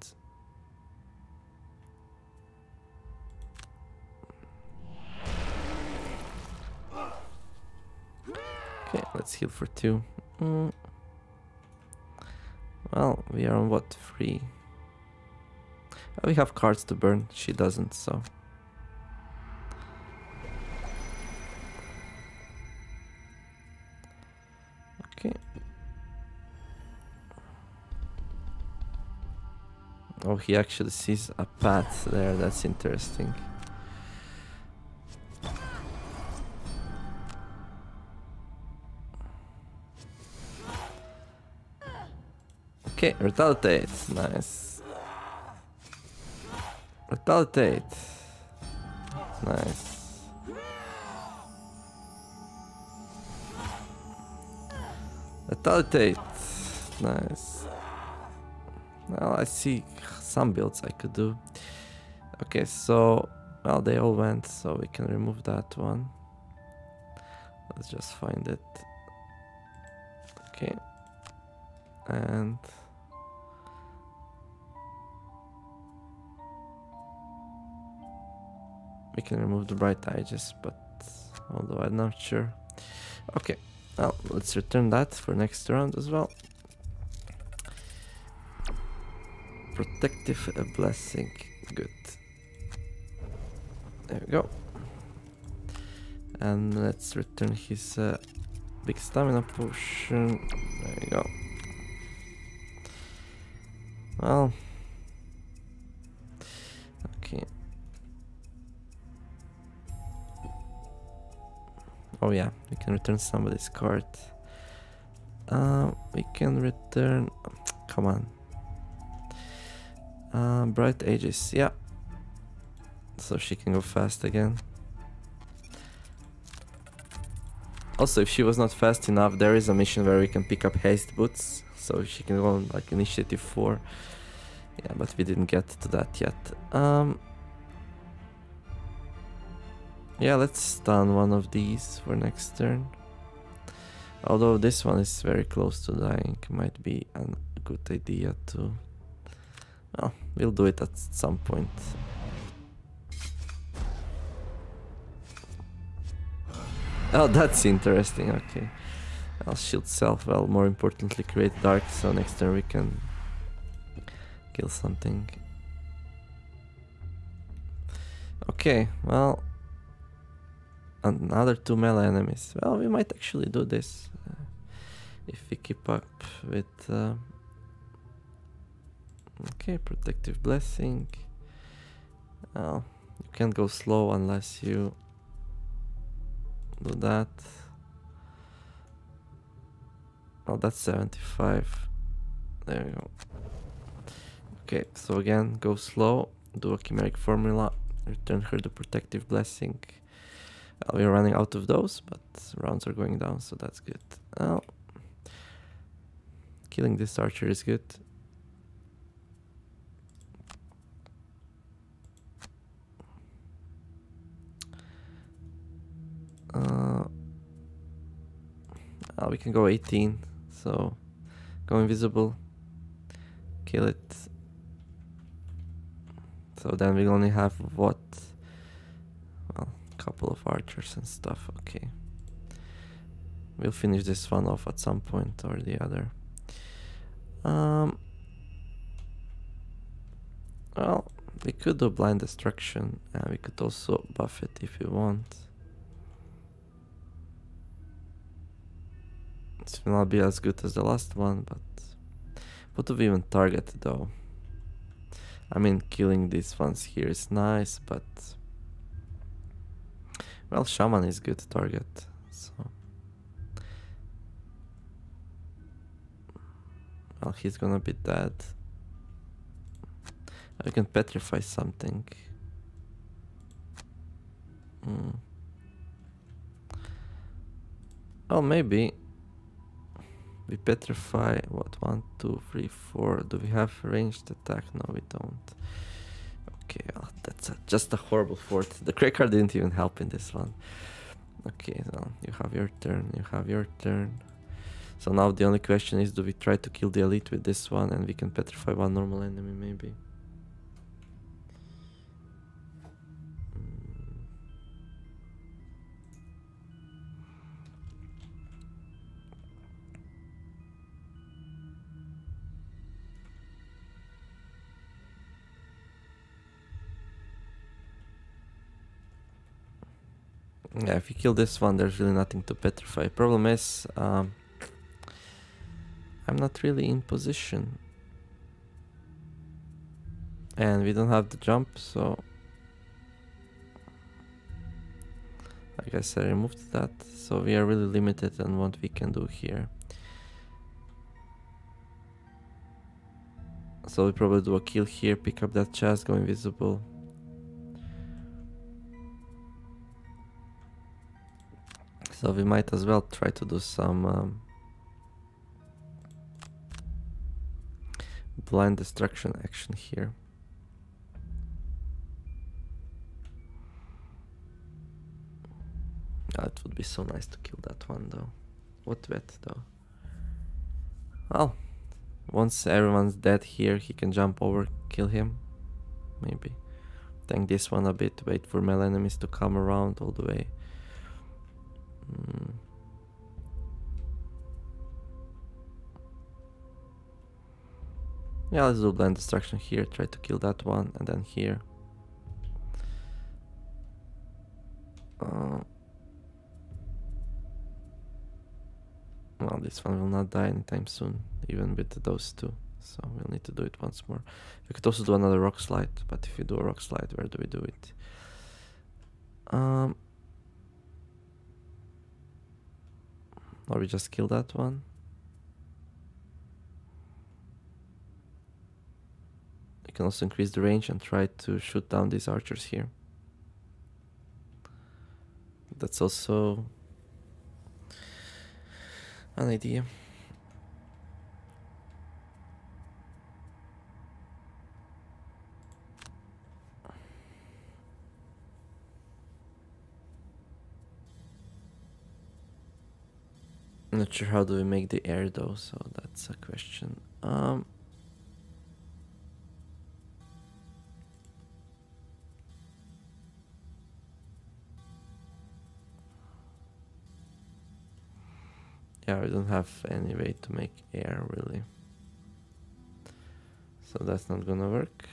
Okay, let's heal for 2. Well, we are on what, 3? Oh, we have cards to burn. She doesn't, so... Okay. Oh, he actually sees a path there. That's interesting. Okay, retaliate. Nice. Retaliate. Nice. Retaliate. Nice. Well, I see some builds I could do. Okay, so... Well, they all went, so we can remove that one. Let's just find it. Okay. And... We can remove the bright edges, but although I'm not sure. Okay, well, let's return that for next round as well. Protective blessing, good. There we go. And let's return his big stamina potion. There we go. Well, okay. Oh yeah, we can return somebody's card. We can return... Come on. Bright Aegis, yeah. So she can go fast again. Also, if she was not fast enough, there is a mission where we can pick up haste boots. So she can go on like initiative 4. Yeah, but we didn't get to that yet. Yeah, let's stun one of these for next turn. Although this one is very close to dying, might be a good idea to... Well, we'll do it at some point. Oh, that's interesting, okay. I'll shield self, well, more importantly create dark, so next turn we can kill something. Okay, well... Another 2 melee enemies. Well, we might actually do this if we keep up with... Okay, protective blessing. Well, you can't go slow unless you do that. Oh, that's 75. There we go. Okay, so again, go slow, do a chimeric formula, return her the protective blessing. We're running out of those, but rounds are going down, so that's good. Oh. Killing this archer is good. We can go 18, so go invisible, kill it. So then we only have what? Couple of archers and stuff. Okay, we'll finish this one off at some point or the other. Well, We could do blind destruction, and we could also buff it if we want. It will not be as good as the last one, but what do we even target though? I mean, killing these ones here is nice, but well, shaman is good to target, so well, he's gonna be dead. I can petrify something. Oh, maybe we petrify what? 1, 2, 3, 4. Do we have ranged attack? No, we don't. Okay, well, that's just a horrible fort. The Cragheart didn't even help in this one. Okay, well, you have your turn. You have your turn. So now the only question is, do we try to kill the elite with this one, and we can petrify one normal enemy, maybe? Yeah, if you kill this one, there's really nothing to petrify. Problem is, I'm not really in position. And we don't have the jump, so I guess I removed that. So we are really limited on what we can do here. So we probably do a kill here, pick up that chest, go invisible. So we might as well try to do some blind destruction action here. Oh, it would be so nice to kill that one though. What wet though? Well, once everyone's dead here, he can jump over, kill him. Maybe. Tank this one a bit, wait for male enemies to come around all the way. Yeah, let's do blind destruction here, try to kill that one, and then here. Well, this one will not die anytime soon, even with those two, so we'll need to do it once more. We could also do another rock slide, but if you do a rock slide, where do we do it? Or we just kill that one. You can also increase the range and try to shoot down these archers here. That's also an idea. Not sure how do we make the air though, so that's a question. Yeah, we don't have any way to make air really, so that's not gonna work.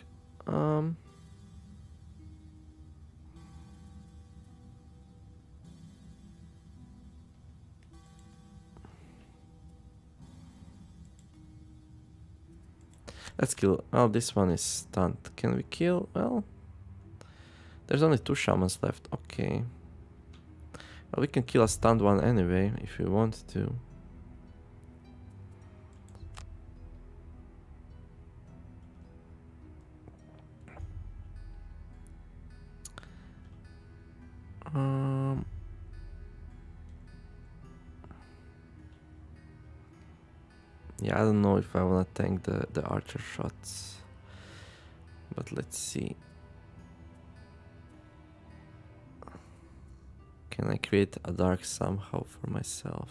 Let's kill. Oh, this one is stunned. Can we kill? Well, there's only 2 shamans left. Okay. Well, we can kill a stunned one anyway if we want to. Yeah, I don't know if I want to tank the archer shots, but let's see. Can I create a dark somehow for myself?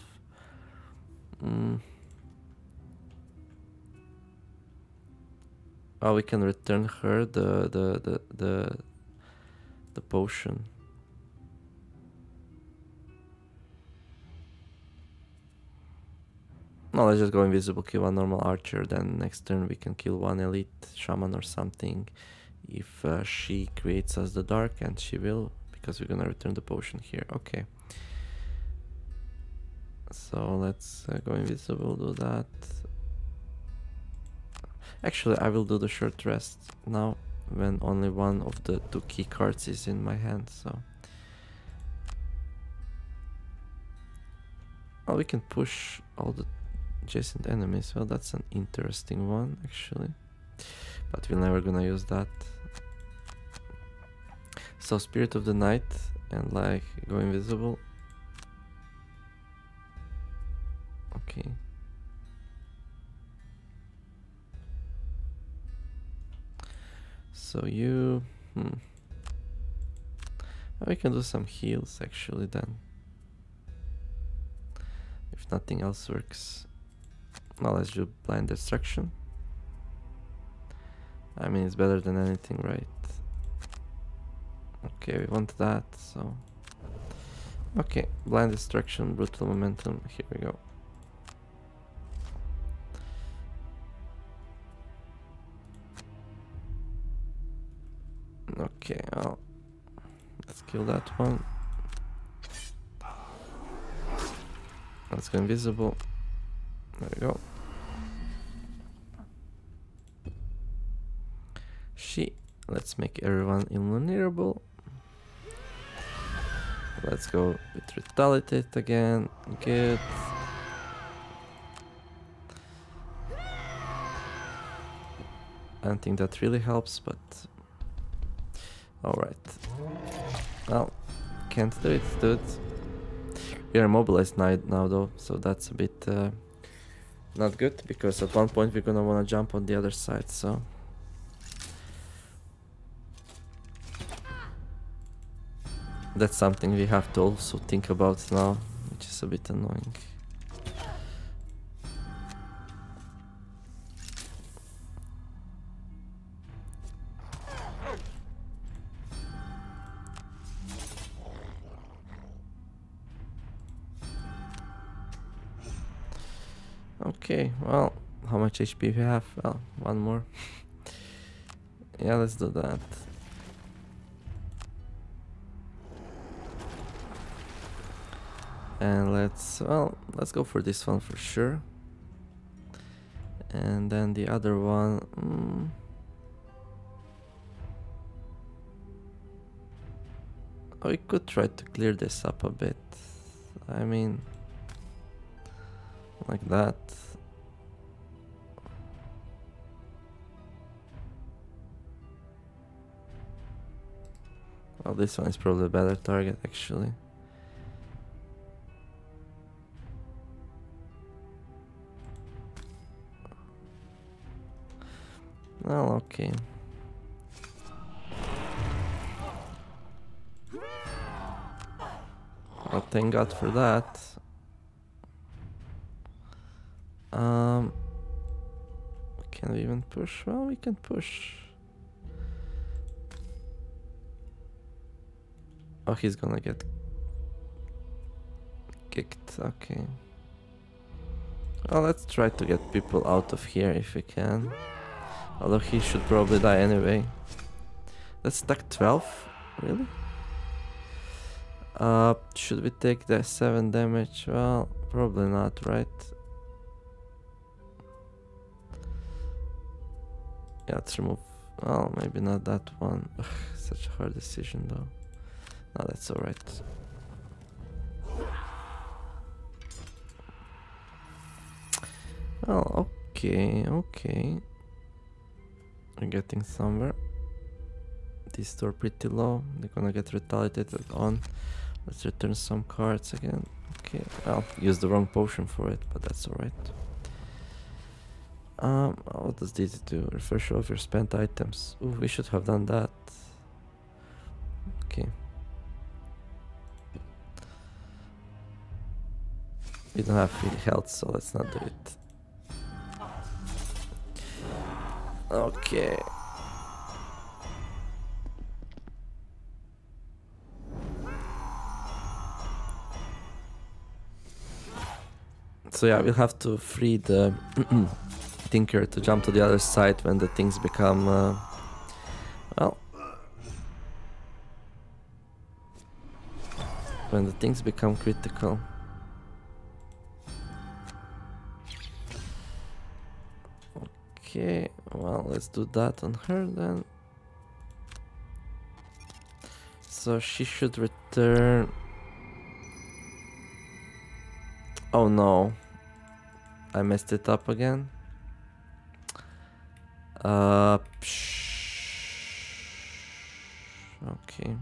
Oh, we can return her the potion. No, let's just go invisible, kill one normal archer, then next turn we can kill one elite shaman or something, if she creates us the dark, and she will, because we're gonna return the potion here. Okay, so let's go invisible, do that. Actually, I will do the short rest now when only one of the two key cards is in my hand, so... Oh, we can push all the adjacent enemies. Well, that's an interesting one, actually. But we're never gonna use that. So, Spirit of the Night, and like, go invisible. Okay. So you... We can do some heals actually then. If nothing else works. Well, let's do blind destruction. I mean, it's better than anything, right? Okay, we want that, so... Okay, blind destruction, brutal momentum, here we go. Okay, well, let's kill that one. Let's go invisible. There we go. Let's make everyone invulnerable. Let's go with retaliate again. Good. I don't think that really helps, but... Alright. Well, can't do it, dude. We are immobilized now though, so that's a bit not good, because at one point we're gonna wanna jump on the other side, so... That's something we have to also think about now, which is a bit annoying. Okay, well, how much HP we have? Well, one more. Yeah, let's do that. And let's go for this one for sure. And then the other one. We could try to clear this up a bit. I mean, like that. Well, this one is probably a better target actually. Well, okay. Well, thank God for that. Can we even push? Well, we can push. Oh, he's gonna get kicked. Okay. Well, let's try to get people out of here if we can. Although he should probably die anyway. That's stack 12? Really? Should we take the 7 damage? Well, probably not, right? Yeah, let's remove... Well, maybe not that one. Ugh, such a hard decision though. No, that's alright. Well, okay, okay. We're getting somewhere. These two are pretty low. They're gonna get retaliated on. Let's return some cards again. Okay, well, use the wrong potion for it, but that's alright. What does this do? Refresh all of your spent items. Ooh, we should have done that. Okay. We don't have any health, so let's not do it. Okay. So yeah, we'll have to free the Tinkerer to jump to the other side when the things become Well, when the things become critical. Okay, well, let's do that on her then. So she should return. Oh no, I messed it up again. Okay.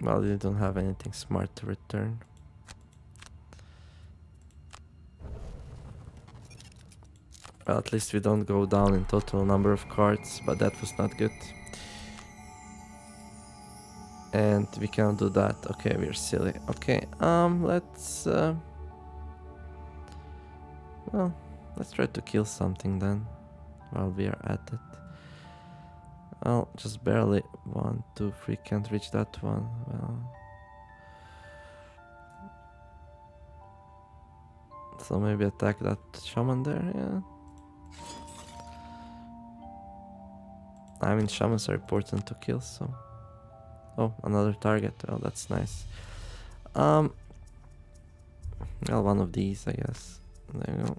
Well, you don't have anything smart to return. Well, at least we don't go down in total number of cards, but that was not good. And we can't do that. Okay, we're silly. Okay, let's... well, let's try to kill something then, while we are at it. Well, just barely. 1, 2, 3, can't reach that one. Well, so maybe attack that shaman there, yeah. I mean, shamans are important to kill, so... Oh, another target. Well, that's nice. Well, one of these, I guess. There you go.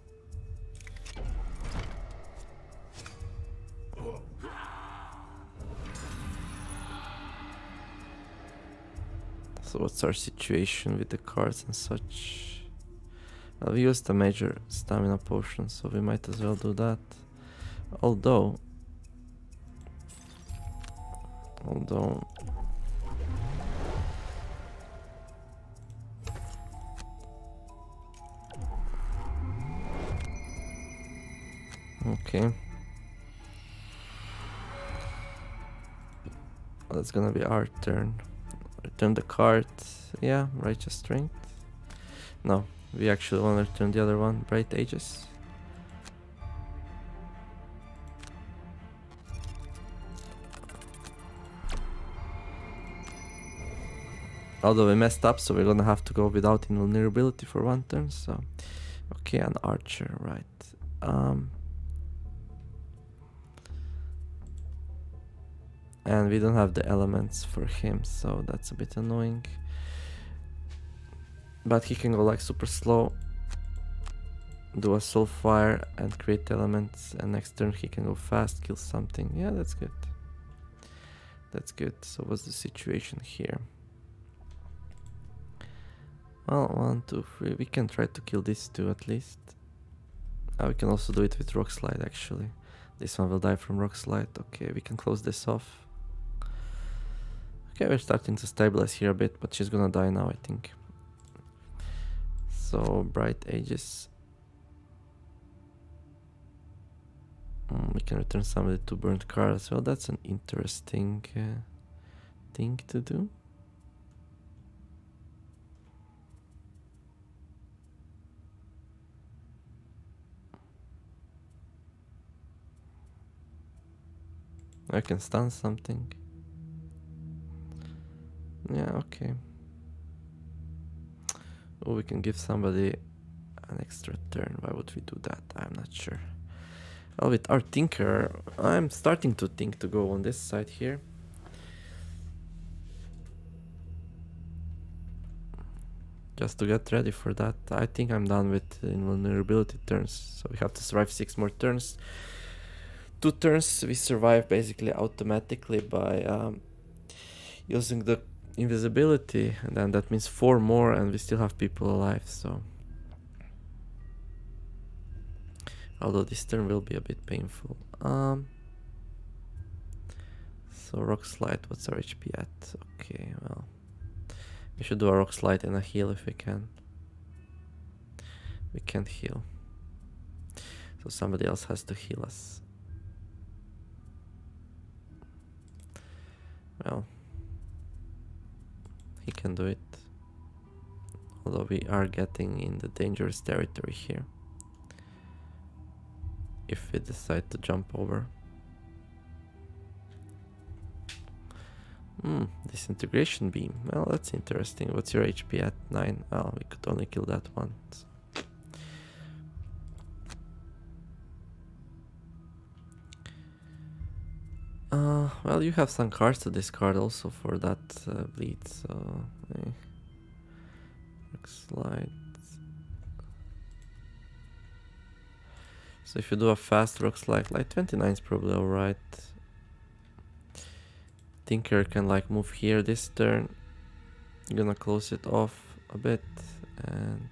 So what's our situation with the cards and such? Well, we used a major stamina potion, so we might as well do that. Although... Okay. Well, it's gonna be our turn. Return the card. Yeah, Righteous Strength. No, we actually want to return the other one, Bright Ages. Although we messed up, so we're gonna have to go without invulnerability for one turn, so... Okay, an archer, right. And we don't have the elements for him, so that's a bit annoying. But he can go like super slow, do a soul fire and create elements, and next turn he can go fast, kill something. Yeah, that's good. That's good. So what's the situation here? Well, 1, 2, 3. We can try to kill these two at least. We can also do it with Rock Slide actually. This one will die from Rock Slide. Okay, we can close this off. Okay, we're starting to stabilize here a bit, but she's gonna die now, I think. So, Bright Ages. We can return somebody to burnt card as well. That's an interesting thing to do. I can stun something. Yeah, okay. Oh, we can give somebody an extra turn. Why would we do that? I'm not sure. Well, with our Tinkerer, I'm starting to think to go on this side here. Just to get ready for that. I think I'm done with invulnerability turns. So we have to survive 6 more turns. 2 turns we survive basically automatically by using the invisibility, and then that means 4 more and we still have people alive, so... Although this turn will be a bit painful. So Rock Slide, what's our HP at? Okay, well... We should do a Rock Slide and a heal if we can. We can't heal. So somebody else has to heal us. Well, he can do it, although we are getting in the dangerous territory here, if we decide to jump over. Disintegration beam. Well, that's interesting. What's your HP at 9? Oh, we could only kill that once. Well, you have some cards to discard also for that bleed, so... Rockslide. So if you do a fast Rockslide, like 29 is probably alright. Tinkerer can like move here this turn. I'm gonna close it off a bit, and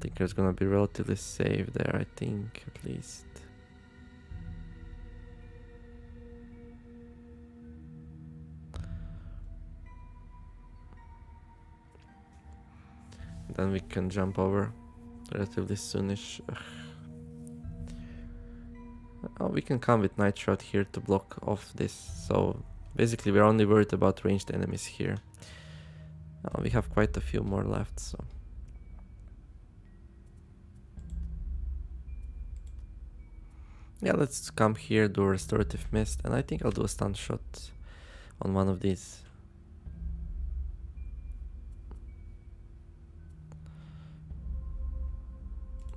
Tinkerer's gonna be relatively safe there, I think, at least. Then we can jump over relatively soonish. Oh, we can come with Night Shroud here to block off this, so basically we're only worried about ranged enemies here. We have quite a few more left, so... Yeah, let's come here, do Restorative Mist, and I think I'll do a stun shot on one of these.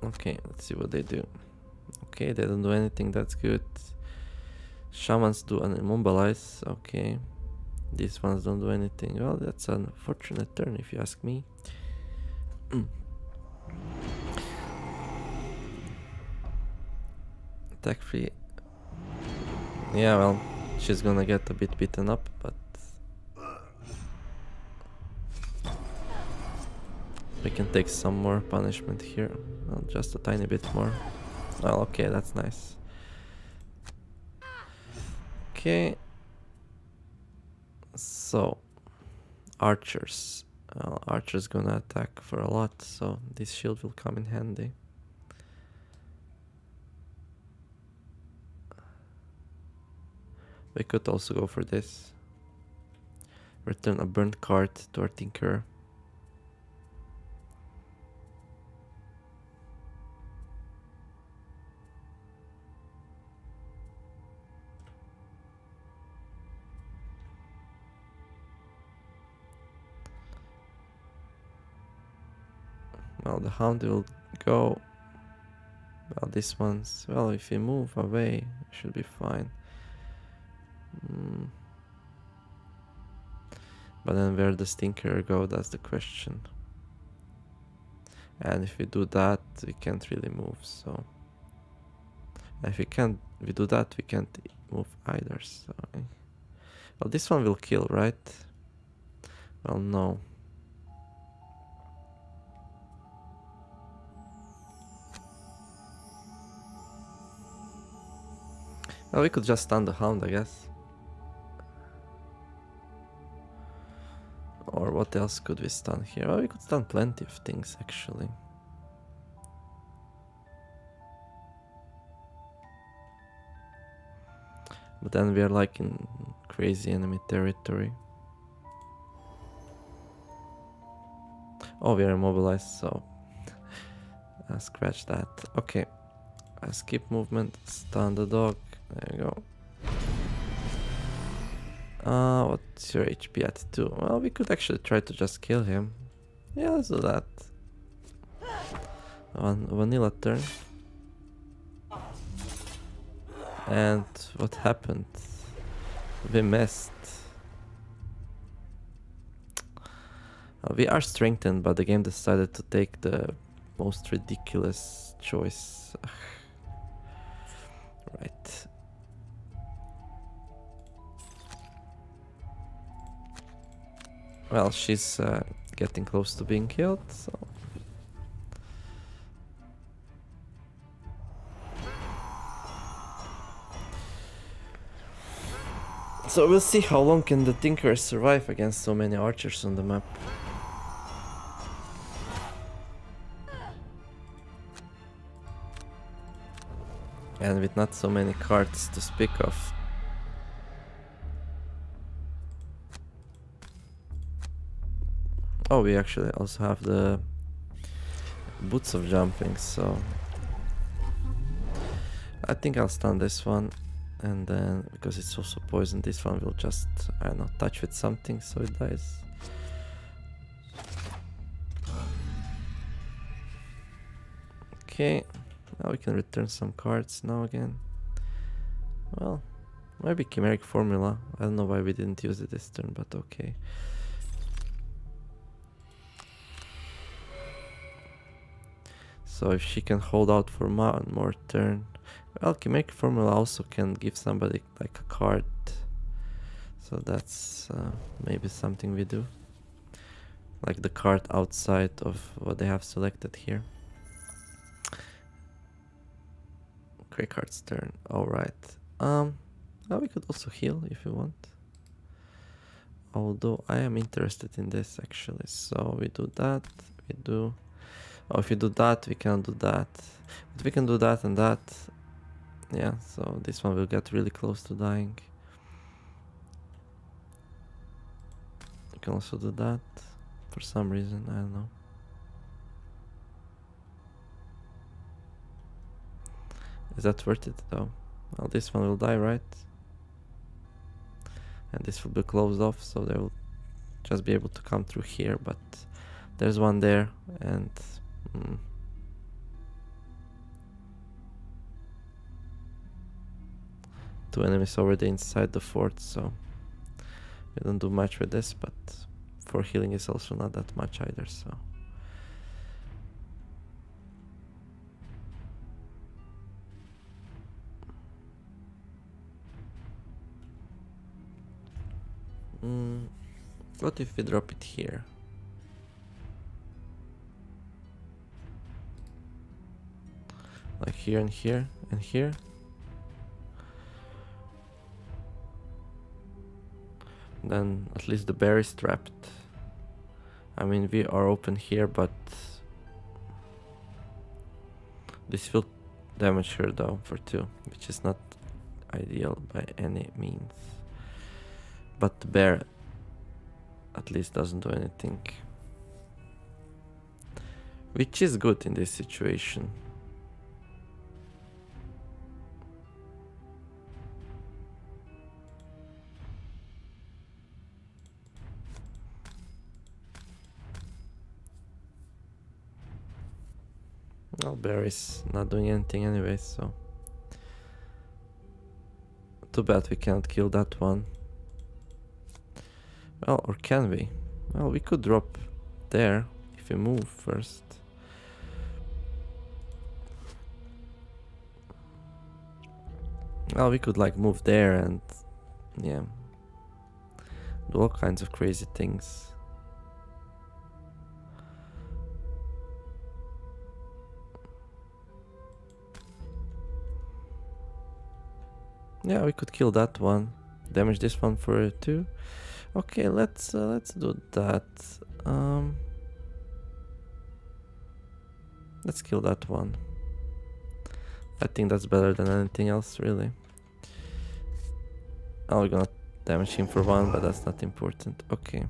Okay, let's see what they do. Okay, they don't do anything, that's good. Shamans do an immobilize, okay. These ones don't do anything. Well, that's an unfortunate turn if you ask me. Attack free. Yeah, well, she's gonna get a bit beaten up, but... We can take some more punishment here. Well, just a tiny bit more. Well, okay, that's nice. Okay. So, archers. Well, archers gonna attack for a lot, so this shield will come in handy. We could also go for this. Return a burnt card to our Tinkerer. Well, the hound will go. Well, this one's... Well, if we move away, it should be fine. But then where does Tinkerer go? That's the question. And if we do that, we can't really move, so... And if we can't... we do that, we can't move either, so... Well, this one will kill, right? Well, no. Well, we could just stun the hound, I guess. Or what else could we stun here? Well, we could stun plenty of things, actually. But then we are like in crazy enemy territory. Oh, we are immobilized, so... Scratch that. Okay. Skip movement, stun the dog. There you go. What's your HP at 2? Well, we could actually try to just kill him. Yeah, let's do that. One vanilla turn. And what happened? We missed. We are strengthened, but the game decided to take the most ridiculous choice. Right. Well, she's getting close to being killed, so... So we'll see how long can the Tinkerer survive against so many archers on the map. And with not so many cards to speak of. Oh, we actually also have the boots of jumping, so I think I'll stun this one And then, because it's also poison, this one will just, I don't know, touch with something so it dies. Okay, now we can return some cards now again. Well, maybe chimeric formula. I don't know why we didn't use it this turn, but okay. So if she can hold out for one more turn. Well, chimeric formula also can give somebody like a card, so that's maybe something we do, like the card outside of what they have selected here. Cragheart's turn. All right. Now we could also heal if you want. Although I am interested in this actually, so we do that. We do. Oh, if you do that, we can do that. But we can do that and that. Yeah, so this one will get really close to dying. You can also do that for some reason, I don't know. Is that worth it though? Well, this one will die, right? And this will be closed off, so they will just be able to come through here, but there's one there, and... Two enemies already inside the fort, so we don't do much with this, but for healing is also not that much either, so. What if we drop it here? Like here and here and here? Then at least the bear is trapped. I mean, we are open here, but this will damage her though for 2, which is not ideal by any means. But the bear at least doesn't do anything, which is good in this situation. Well, bear is not doing anything anyway, so too bad we can't kill that one. Well, or can we? Well, we could drop there if we move first. Well, we could like move there and yeah, do all kinds of crazy things. Yeah, we could kill that one, damage this one for 2. Okay, let's do that. Let's kill that one. I think that's better than anything else, really. Oh, we're gonna damage him for 1, but that's not important. Okay.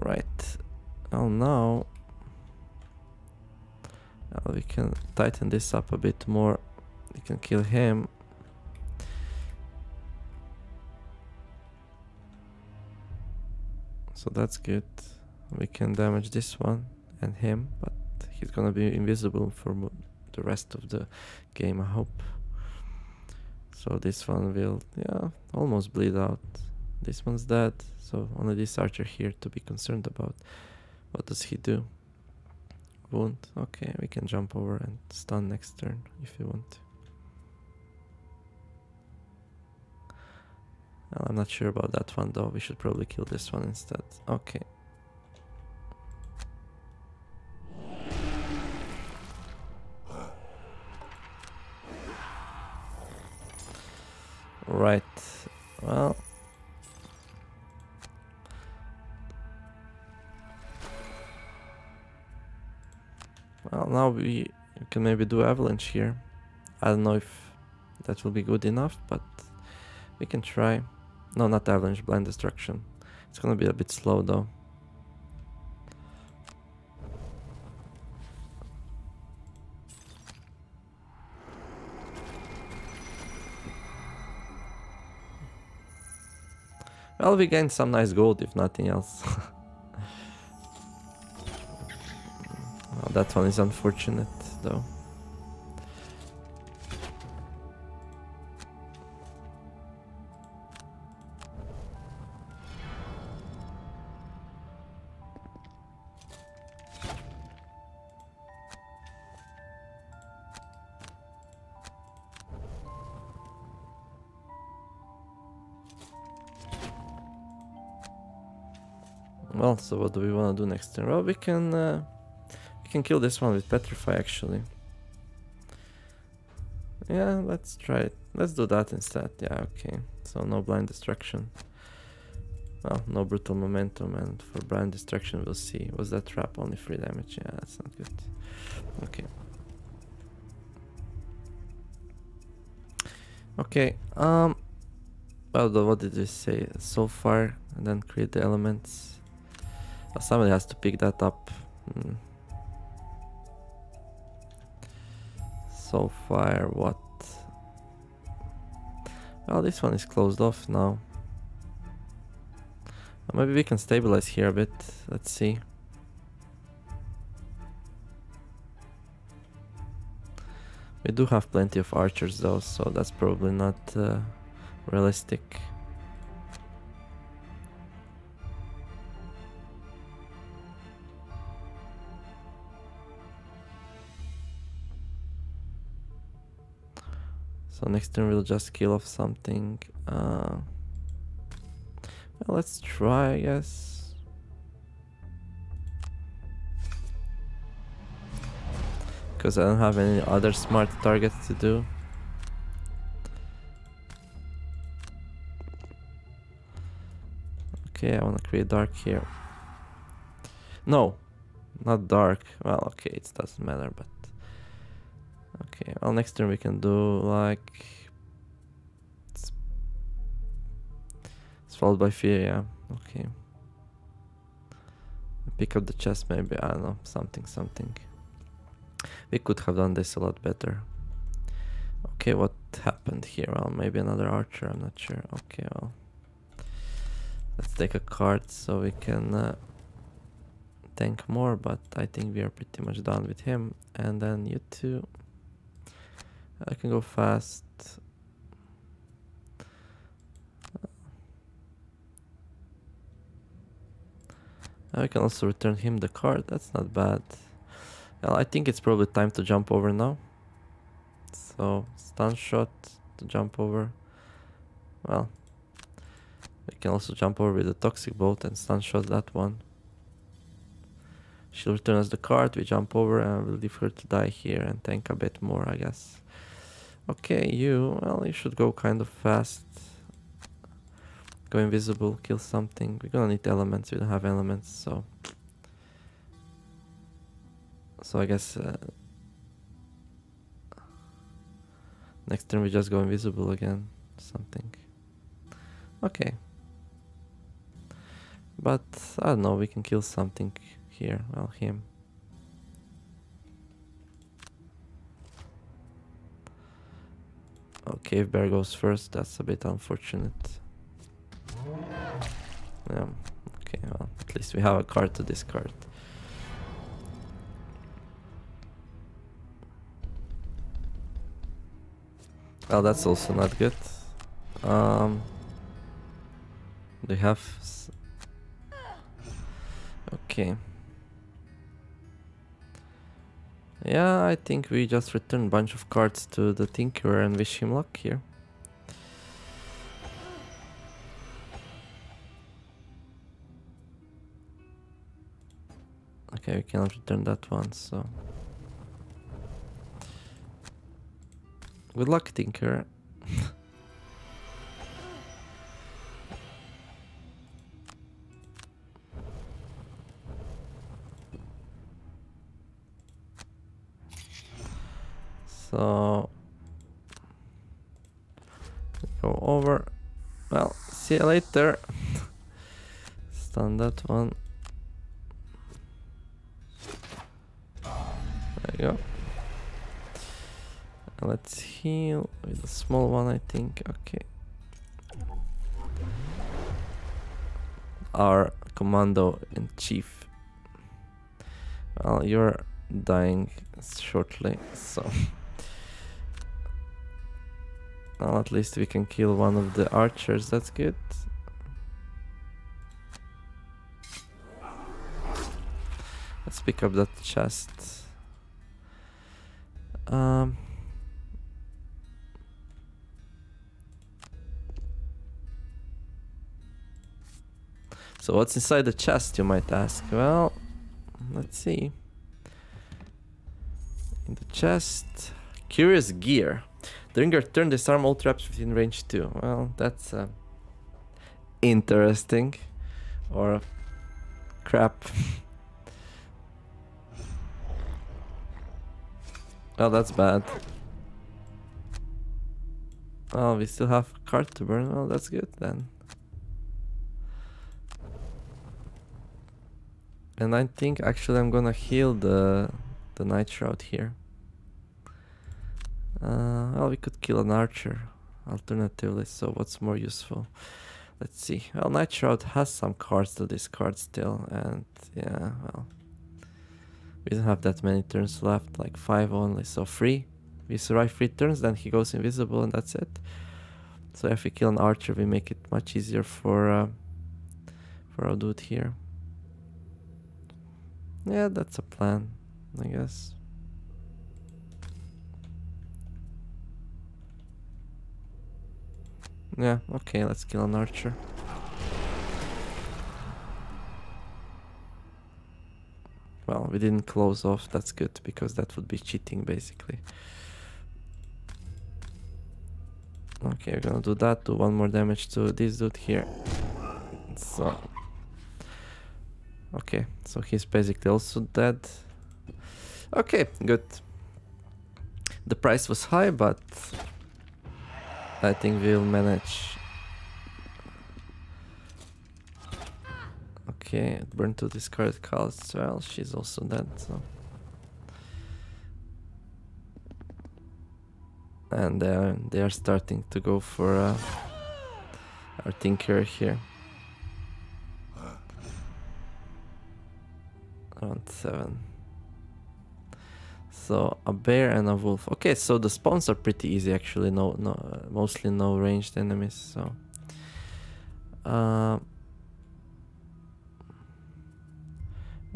Right. Oh, now we can tighten this up a bit more. We can kill him. So that's good. We can damage this one and him, but he's gonna be invisible for the rest of the game, I hope. So this one will, yeah, almost bleed out. This one's dead, so only this archer here to be concerned about. What does he do? Wound. Okay, we can jump over and stun next turn if you want to. Well, I'm not sure about that one though, we should probably kill this one instead. Okay. Right, well... Well, now we can maybe do avalanche here. I don't know if that will be good enough, but we can try. No, not avalanche, blind destruction. It's gonna be a bit slow though. Well, we gained some nice gold, if nothing else. Well, that one is unfortunate, though. Well, so what do we want to do next turn? Well, we can kill this one with Petrify, actually. Yeah, let's try it. Let's do that instead. Yeah, okay. So no blind destruction. Well, no brutal momentum, and for blind destruction, we'll see. Was that trap only 3 damage? Yeah, that's not good. Okay. Okay. Well, what did we say so far? And then create the elements. Somebody has to pick that up. So far, what? Well, this one is closed off now. Maybe we can stabilize here a bit. Let's see. We do have plenty of archers though, so that's probably not realistic. So next turn we'll just kill off something. Well, let's try, I guess. Because I don't have any other smart targets to do. Okay, I want to create dark here. No, not dark. Well, okay, it doesn't matter, but... Okay, well, next turn we can do like... It's followed by fear, yeah, okay. Pick up the chest maybe, I don't know, something. We could have done this a lot better. Okay, what happened here? Well, maybe another archer, I'm not sure. Okay, well... Let's take a card so we can tank more, but I think we are pretty much done with him. And then you two... I can go fast. I can also return him the card. That's not bad. Well, I think it's probably time to jump over now. So stun shot to jump over. Well, we can also jump over with the toxic bolt and stun shot that one. She'll return us the card. We jump over and we'll leave her to die here and tank a bit more, I guess. Okay, you, well, you should go kind of fast. Go invisible, kill something. We're gonna need elements, we don't have elements, so... So I guess... next turn we just go invisible again, something. Okay. But, I don't know, we can kill something here, well, him. Oh, Cave Bear goes first, that's a bit unfortunate. Yeah, okay, well, at least we have a card to discard. Well, that's also not good. They have... Okay. Yeah, I think we just return a bunch of cards to the Tinkerer and wish him luck here. Okay, we cannot return that one, so... Good luck, Tinkerer. So go over. Well, see you later. Stun that one. There you go. Let's heal with a small one, I think. Okay. our Commando-in-Chief. Well, you're dying shortly, so... Well, at least we can kill one of the archers, that's good. Let's pick up that chest. So what's inside the chest, you might ask? Well, let's see. In the chest, curious gear. During your turn, disarm all traps within range 2. Well, that's interesting. Or crap. Well, that's bad. Oh, we still have a card to burn. Well, that's good then. And I think actually I'm gonna heal the Night Shroud here. Well, we could kill an archer alternatively, so what's more useful? Let's see. Well, Night Shroud has some cards to discard still, and yeah, well, we don't have that many turns left, like 5 only, so 3. We survive 3 turns, then he goes invisible and that's it. So if we kill an archer, we make it much easier for our dude here. Yeah, that's a plan, I guess. Yeah, okay, let's kill an archer. Well, we didn't close off, that's good, because that would be cheating, basically. Okay, we're gonna do that, do one more damage to this dude here. So... Okay, so he's basically also dead. Okay, good. The price was high, but I think we'll manage. Okay, burn to discard cards. Well, she's also dead, so. And they are starting to go for our Tinkerer here. Round 7. So a bear and a wolf. Okay, so the spawns are pretty easy actually. Mostly no ranged enemies. So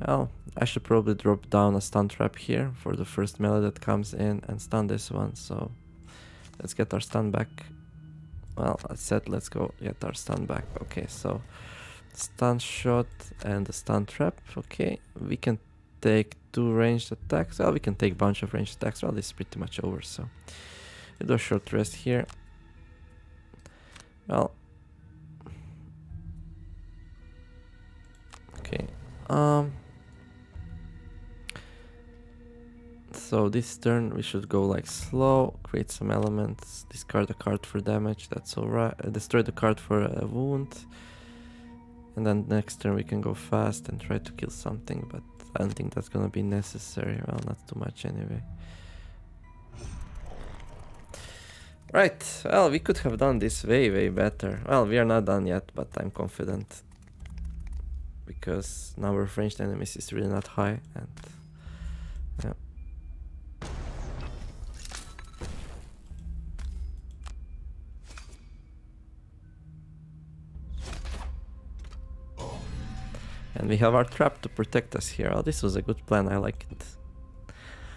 well, I should probably drop down a stun trap here for the first melee that comes in and stun this one. So let's get our stun back. Well, I said let's go get our stun back. Okay, so. Stun shot and a stun trap. Okay, we can take 2 ranged attacks. Well, we can take a bunch of ranged attacks. Well, this is pretty much over, so we do a short rest here. Well, okay. So this turn we should go like slow, create some elements, discard a card for damage. That's alright. Destroy the card for a wound. And then next turn we can go fast and try to kill something, but I don't think that's gonna be necessary. Well, not too much anyway. Right, well, we could have done this way, way better. Well, we are not done yet, but I'm confident. Because number of ranged enemies is really not high, and... Yeah. And we have our trap to protect us here. Oh, this was a good plan, I like it.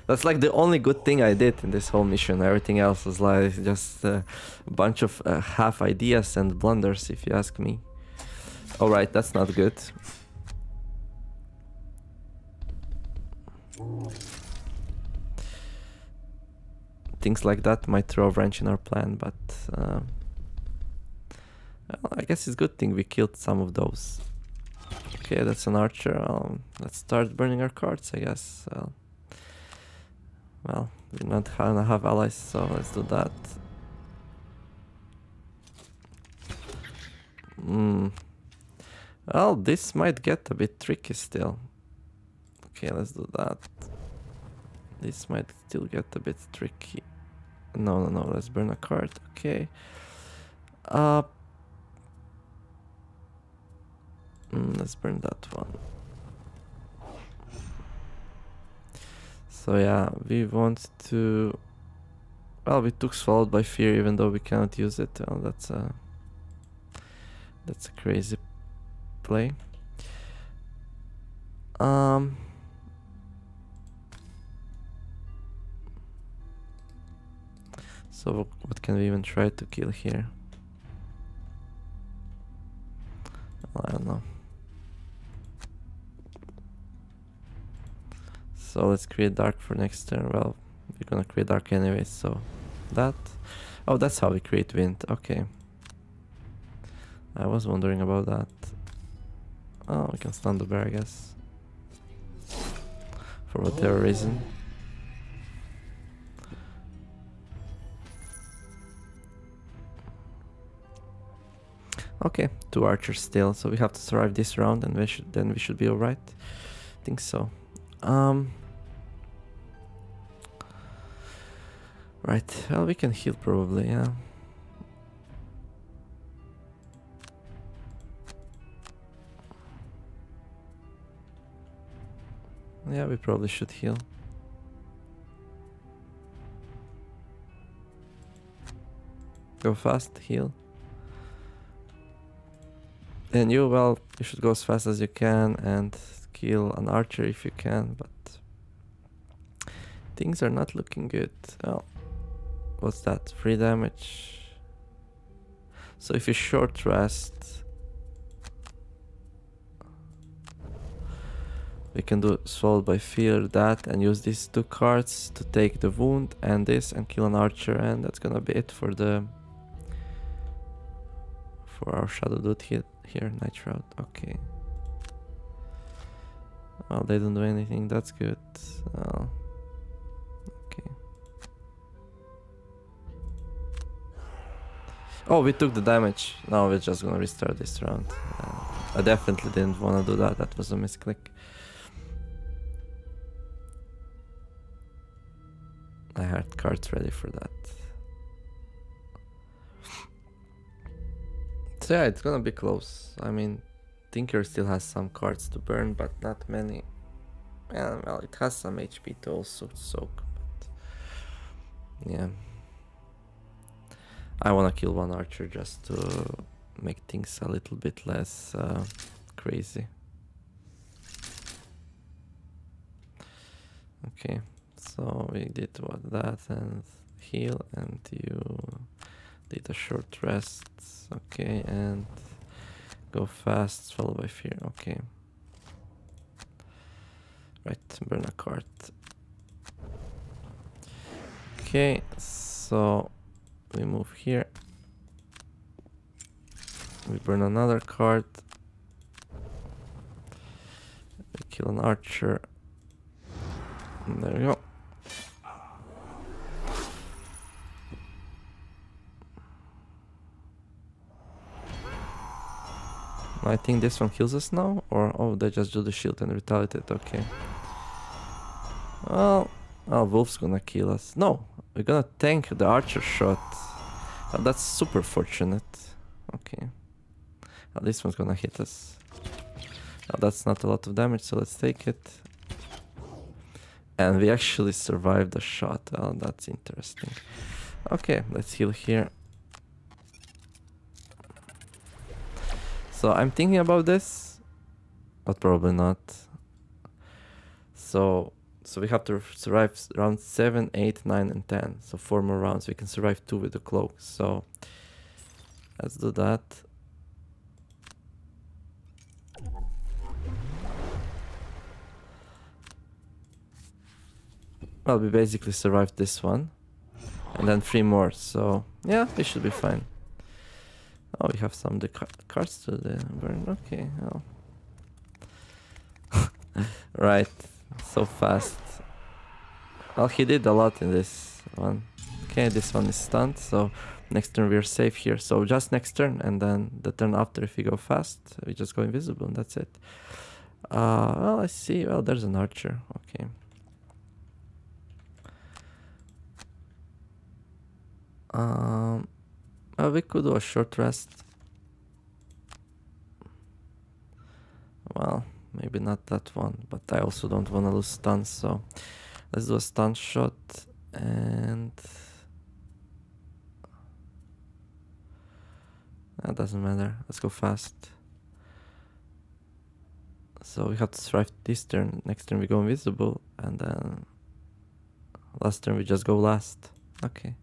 That's like the only good thing I did in this whole mission. Everything else was like just a bunch of half ideas and blunders, if you ask me. Alright, that's not good. Things like that might throw a wrench in our plan, but... well, I guess it's a good thing we killed some of those. Okay, that's an archer. Let's start burning our cards, I guess. Well, we don't have allies, so let's do that. Well, this might get a bit tricky still. Okay, let's do that. This might still get a bit tricky. No, let's burn a card. Okay. Let's burn that one. So yeah, we want to... Well, we took Swallowed by Fear even though we cannot use it. Oh, that's a crazy play. So what can we even try to kill here? Well, I don't know. So let's create Dark for next turn. Well, we're gonna create Dark anyway, so that... Oh, that's how we create Wind, okay. I was wondering about that. Oh, we can stun the bear, I guess. For whatever reason. Okay, 2 archers still, so we have to survive this round and then we should be alright. I think so. Right, well, we can heal probably, yeah. Yeah, we probably should heal. Go fast, heal. And you, well, you should go as fast as you can and kill an archer if you can, but things are not looking good. Oh. What's that? 3 damage. So if you short rest, we can do Swallowed by Fear, that, and use these 2 cards to take the wound and this and kill an archer, and that's gonna be it for the our shadow dude here. Night Shroud, okay. Well, they don't do anything, that's good. Okay. Oh, we took the damage. Now we're just gonna restart this round. I definitely didn't wanna do that, that was a misclick. I had cards ready for that. So yeah, it's gonna be close. I mean, Tinker still has some cards to burn, but not many. Yeah, well, it has some HP to also soak, but yeah. I wanna kill one archer just to make things a little bit less crazy. Okay, so we did what that and heal, and you did a short rest. Okay, and go fast, Swallowed by Fear, okay. Right, burn a card. Okay, so we move here. We burn another card. We kill an archer. And there we go. I think this one heals us now, or oh, they just do the shield and retaliate. Okay. Well, oh, Wolf's gonna kill us. No, we're gonna tank the archer shot. Oh, that's super fortunate. Okay. Oh, this one's gonna hit us. Oh, that's not a lot of damage, so let's take it. And we actually survived the shot. Oh, that's interesting. Okay, let's heal here. So I'm thinking about this, but probably not. So we have to survive round 7, 8, 9, and 10. So 4 more rounds. We can survive 2 with the cloak. So let's do that. Well, we basically survived this one. And then 3 more. So yeah, we should be fine. Oh, we have some cards to burn. Okay. Oh. Right. So fast. Well, he did a lot in this one. Okay, this one is stunned. So next turn we are safe here. So just next turn, and then the turn after, if we go fast, we just go invisible, and that's it. Well, I see. Well, there's an archer. Okay. We could do a short rest. Well, maybe not that one, but I also don't want to lose stuns, so let's do a stun shot and... That doesn't matter, let's go fast. So we have to survive this turn, next turn we go invisible, and then last turn we just go last. Okay.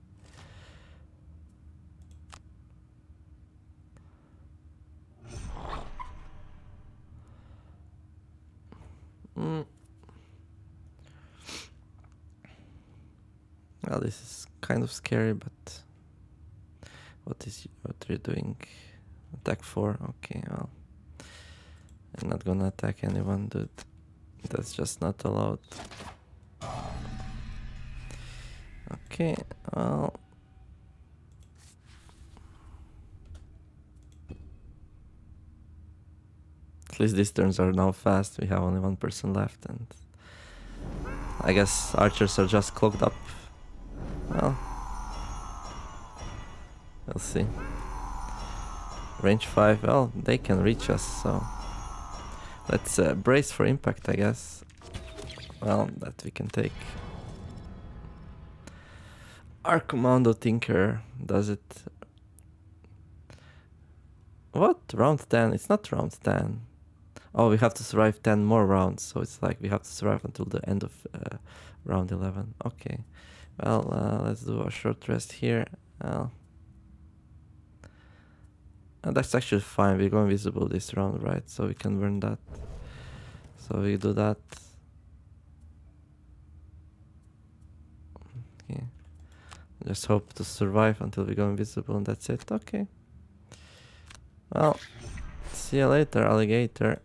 Well, this is kind of scary, but what are you doing? Attack 4, okay, well, I'm not gonna attack anyone, dude. That's just not allowed. Okay, well... At least these turns are now fast, we have only one person left, and I guess archers are just clogged up. Well, we'll see. Range 5, well, they can reach us, so let's brace for impact, I guess. Well, that we can take. Our Commando Tinkerer does it. What? Round 10? It's not round 10. Oh, we have to survive 10 more rounds, so it's like we have to survive until the end of round 11. Okay, well, let's do a short rest here. That's actually fine, we go invisible this round, right? So we can burn that. So we do that. Okay. Just hope to survive until we go invisible and that's it, okay. Well, see you later, alligator.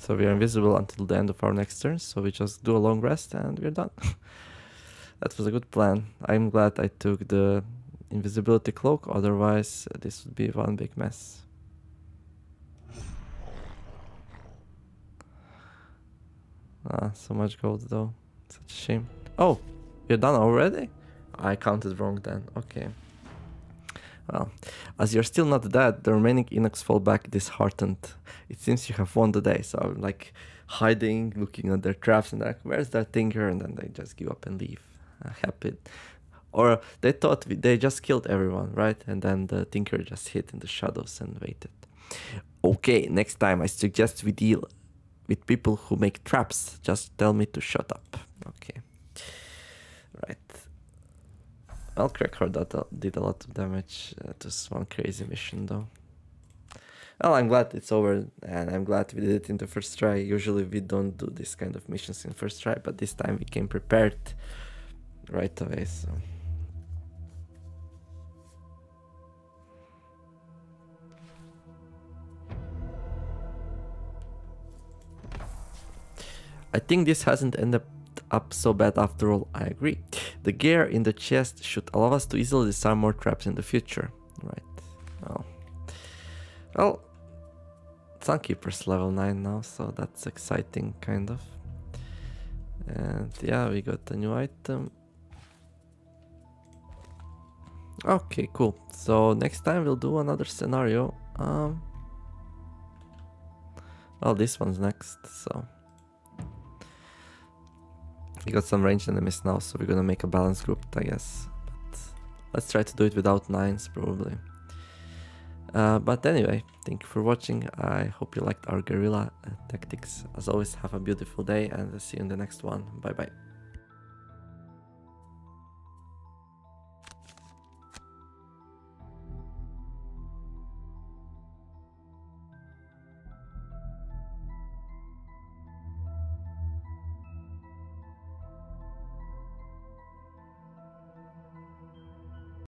So we are invisible until the end of our next turn, so we just do a long rest and we're done. That was a good plan. I'm glad I took the Invisibility Cloak, otherwise this would be one big mess. Ah, so much gold though. Such a shame. Oh, you're done already? I counted wrong then. Okay. Well, as you're still not dead, the remaining Inox fall back disheartened. It seems you have won the day, so I'm like hiding, looking at their traps, and they're like, where's that Tinker? And then they just give up and leave. Happy. Or they thought they just killed everyone, right? And then the Tinker just hid in the shadows and waited. Okay, next time I suggest we deal with people who make traps. Just tell me to shut up. Okay. Right. Well, Cragheart did a lot of damage to this one crazy mission, though. Well, I'm glad it's over, and I'm glad we did it in the first try. Usually we don't do this kind of missions in first try, but this time we came prepared right away, so... I think this hasn't ended up so bad after all. I agree. The gear in the chest should allow us to easily disarm more traps in the future. Right. Well, Sunkeeper's level 9 now, so that's exciting, kind of. And yeah, we got a new item. Okay, cool. So next time we'll do another scenario. Well, this one's next, so... We got some ranged enemies now, so we're gonna make a balanced group, I guess. But let's try to do it without 9s, probably. But anyway, thank you for watching. I hope you liked our guerrilla tactics. As always, have a beautiful day, and I'll see you in the next one. Bye bye.